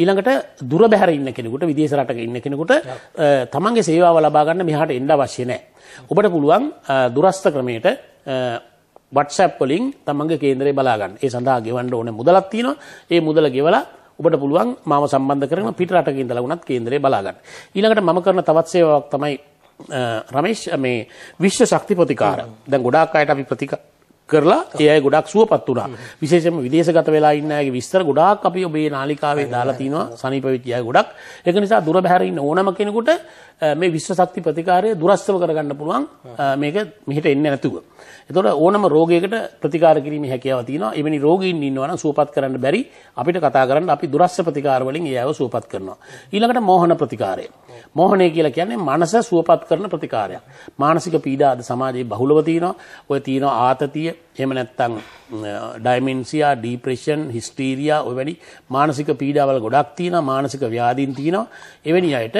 ඊළඟට දුර බැහැර ඉන්න කෙනෙකුට විදේශ රටක ඉන්න කෙනෙකුට තමන්ගේ සේවාව ලබා ගන්න මෙහාට එන්න අවශ්‍ය නැහැ. ඔබට පුළුවන් දුරස්ත ක්‍රමයට WhatsApp වලින් තමන්ගේ කේන්දරේ බලා ගන්න. ඒ සඳහා ගෙවන්න ඕනේ මුදලක් තියෙනවා. ඒ මුදල ගෙවලා ඔබට පුළුවන් මාව සම්බන්ධ කරගෙන පිට රටක ඉඳලා වුණත් කේන්දරේ බලා ගන්න. ඊළඟට මම කරන තවත් සේවාවක් තමයි රමේෂ් මේ විශ්ව ශක්ති ප්‍රතිකාර. දැන් ගොඩාක් අයට අපි ප්‍රතිකාර කරලා ඒ අය ගොඩක් සුවපත් වුණා. විශේෂයෙන්ම විදේශගත වෙලා ඉන්න අයගේ විස්තර ගොඩාක් අපි ඔබේ නාලිකාවේ දාලා තිනවා සනීප වෙච්ච අය ගොඩක්. ඒක නිසා දුර බැහැර ඉන්න ඕනම කෙනෙකුට මේ විශ්ව ශක්ති ප්‍රතිකාරය දුරස්තව කරගන්න පුළුවන් මේක මෙහෙට එන්නේ නැතුව. ඒතකොට ඕනම රෝගයකට ප්‍රතිකාර කිරීමේ හැකියාව තියෙනවා. එවැනි රෝගීන් ඉන්නවා නම් සුවපත් කරන්න බැරි අපිට කතා කරන්න අපි දුරස්ත ප්‍රතිකාර වලින් ඒ අයව සුවපත් කරනවා. ඊළඟට මෝහන ප්‍රතිකාරය. මෝහනය කියලා කියන්නේ මනස සුවපත් කරන ප්‍රතිකාරයක්. මානසික පීඩා අද සමාජයේ බහුලව තියෙනවා. ඔය තියෙනවා ආතතිය එහෙම නැත්නම් ඩයිමෙන්සියා, ડિප්‍රෙෂන්, හිස්ටීරියා ඔය වැනි මානසික පීඩාවල් ගොඩක් තියෙනවා, මානසික ව්‍යාධීන් තියෙනවා. එවැනි අයට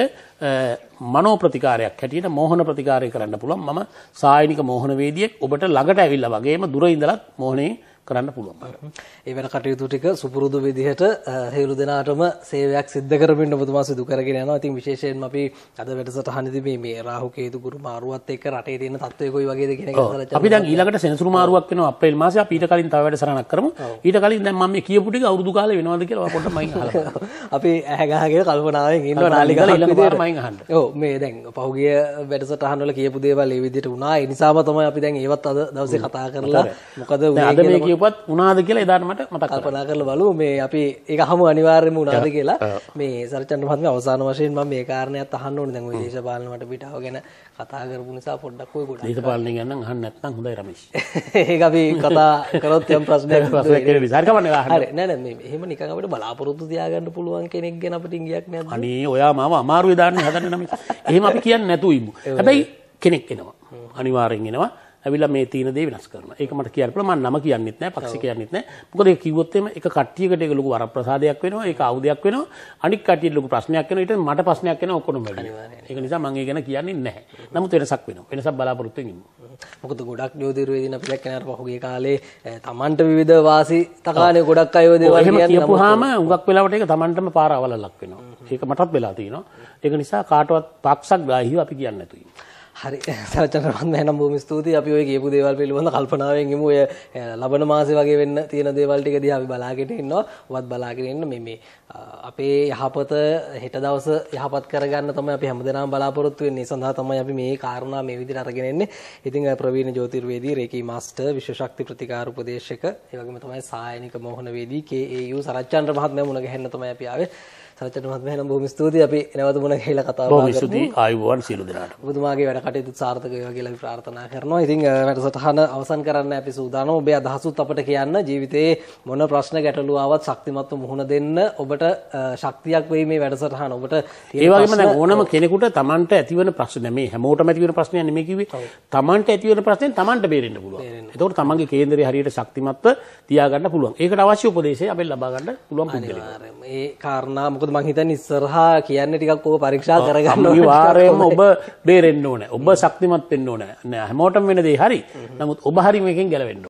මනෝ ප්‍රතිකාරයක් හැටියට මෝහන ප්‍රතිකාරය කරන්න පුළුවන්. මම සායනික මෝහන වේදියෙක්. ඔබට ළඟට ඇවිල්ලා වගේම දුර ඉඳලත් මෝහනේ කරන්න පුළුවන්. ඒ වෙන කටයුතු ටික සුපුරුදු විදිහට හේළු දෙනාටම සේවයක් සිද්ධ කරමින් ඔබතුමා සිදු කරගෙන යනවා. ඉතින් විශේෂයෙන්ම අපි අද වැඩසටහනදී මේ මේ රාහු කේතු ගුරු මාරුවත් එක්ක රටේ තියෙන තත්ත්වය කොයි වගේද කියන එක සාකච්ඡා කරනවා. අපි දැන් ඊළඟට සෙනසුරු මාරුවක් වෙනවා අප්‍රේල් මාසේ. අපි ඊට කලින් තව වැඩසටහනක් කරමු. ඊට කලින් දැන් මම මේ කියපු ටික අවුරුදු කාලේ වෙනවද කියලා ඔයා පොඩ්ඩක් මයින් අහලා. අපි ඇහැ ගහගෙන කල්පනාවෙන් ඉන්නවා නාලිකාව ඊළඟ පාර මයින් අහන්න. ඔව් මේ දැන් පහුගිය වැඩසටහන වල කියපු දේවල් ඒ විදිහට වුණා. ඒ නිසාම තමයි අපි දැන් ඒවත් අද දවසේ කතා කරලා මොකද උනේ කියලා වත් උනාද කියලා එදාට මට මතක් කල්පනා කරලා බලමු. මේ අපි ඒක අහමු අනිවාර්යයෙන්ම උනාද කියලා. මේ සරත් චන්ද්‍ර මහත්මයා අවසාන වශයෙන් මම මේ කාරණයක් අහන්න ඕනේ. දැන් ඔය දේශපාලන වටපිටාව ගැන කතා කරපු නිසා පොඩ්ඩක් ඔය ගොඩක් දේශපාලනේ ගැන නම් අහන්න නැත්නම් හොඳයි රමේෂ්. ඒක අපි කතා කරොත් යම් ප්‍රශ්නයක් ප්‍රශ්නයක් කියලා විසාර කමන්නේ අහන්න. හරි නෑ නෑ මේ එහෙම නිකන් අපිට බලාපොරොත්තු තියාගන්න පුළුවන් කෙනෙක් ගැන අපිට ඉංගියක් නෑද? අනේ ඔයා මාව අමාරුවේ දාන්නේ හදන්නේ නම් එහෙම අපි කියන්නේ නැතු ඉමු. හැබැයි කෙනෙක් එනවා. අනිවාර්යෙන් එනවා. ඇවිල්ලා මේ තියෙන දේ වෙනස් කරනවා. ඒක මට කියන්න පුළුවන් මම නම කියන්නෙත් නෑ, පක්ෂ කියන්නෙත් නෑ. මොකද ඒක කිව්වොත් එම එක කට්ටියකට ඒක ලොකු වරප්‍රසාදයක් වෙනවා, ඒක ආයුධයක් වෙනවා. අනිත් කට්ටියට ලොකු ප්‍රශ්නයක් වෙනවා. ඊට මට ප්‍රශ්නයක් වෙනවා ඔක්කොම වැඩි. ඒක නිසා මම ඒ ගැන කියන්නේ නැහැ. නමුත් වෙනසක් වෙනවා. වෙනසක් බලාපොරොත්තු වෙන්න. මොකද ගොඩක් නියෝදිරු වේදින අපි දැක්කේ අර පහුගිය කාලේ තමන්ට විවිධ වාසි තකානේ ගොඩක් අය ඔය දේවල් කියන්නේ. එහෙම කියපුවාම හුඟක් වෙලාවට ඒක තමන්ටම පාර අවලල්ලක් වෙනවා. ඒක මටත් වෙලා තියෙනවා. ඒක නිසා කාටවත් පක්ෂක් ගාහිව අපි කියන්නේ නැතු ඉන්නේ. හරි සරත් චන්ද්‍ර මහත්මයා, එහෙනම් බොහොම ස්තුතියි. අපි ඔය කියපු දේවල් පිළිබඳව කල්පනාවෙන් ඉමු. ඔය ලබන මාසේ වගේ වෙන්න තියෙන දේවල් ටික දිහා අපි බලාගෙන ඉන්නවා. ඔබත් බලාගෙන ඉන්න මේ මේ අපේ යහපත හෙට දවස යහපත් කරගන්න තමයි අපි හැමදෙනාම බලාපොරොත්තු වෙන්නේ. ඒ සඳහා තමයි අපි මේ කාරණා මේ විදිහට අරගෙන එන්නේ. ඉතින් ප්‍රවීණ ජ්‍යොතිර්වේදී, රේකී මාස්ටර්, විශ්ව ශක්ති ප්‍රතිකාර උපදේශක, ඒ වගේම තමයි සායනික මෝහන වේදී කේ ඒ යූ සරත් චන්ද්‍ර මහත්මයා මුණ ගැහෙන්න තමයි අපි ආවේ. සරත් චන්ද්‍ර මහත්මයා, එහෙනම් බොහොම ස්තුතියි. අපි එනවද මුණ ගැහිලා කතා කරමු. බොහොම ස්තුතියි. ආයුබෝවන් සියලු දෙනාට. ඔබතුමාගේ වැඩ කටයුතු සාර්ථක වේවා කියලා අපි ප්‍රාර්ථනා කරනවා. ඉතින් වැඩසටහන අවසන් කරන්න අපි සූදානම්. ඔබේ අදහසුත් අපට කියන්න. ජීවිතයේ මොන ප්‍රශ්න ගැටලු ආවත් ශක්තිමත්ව මුහුණ දෙන්න ඔබට ශක්තියක් වෙයි මේ වැඩසටහන. ඔබට ඒ වගේම දැන් ඕනම කෙනෙකුට තමන්ට ඇතිවන ප්‍රශ්න, මේ හැමෝටම ඇතිවන ප්‍රශ්නයක් නෙමෙයි කිව්වේ. තමන්ට ඇතිවන ප්‍රශ්නේ තමන්ට බේරෙන්න පුළුවන්. ඒතකොට තමන්ගේ කේන්දරේ හරියට ශක්තිමත්ව තියාගන්න පුළුවන්. ඒකට අවශ්‍ය උපදේශය අපි ලබා ගන්න පුළුවන් පුද්ගලයා. මේ කාරණා මොකද මං හිතන්නේ ඉස්සරහා කියන්නේ ටිකක් ඔබ පරීක්ෂා කරගන්න ඕනේ. අනිවාර්යයෙන්ම ඔබ බේරෙන්න ඕනේ. ඔබ ශක්තිමත් වෙන්න ඕනේ. හැමෝටම වෙන දේ හරි. නමුත් ඔබ හරි මේකෙන් ගැලවෙන්න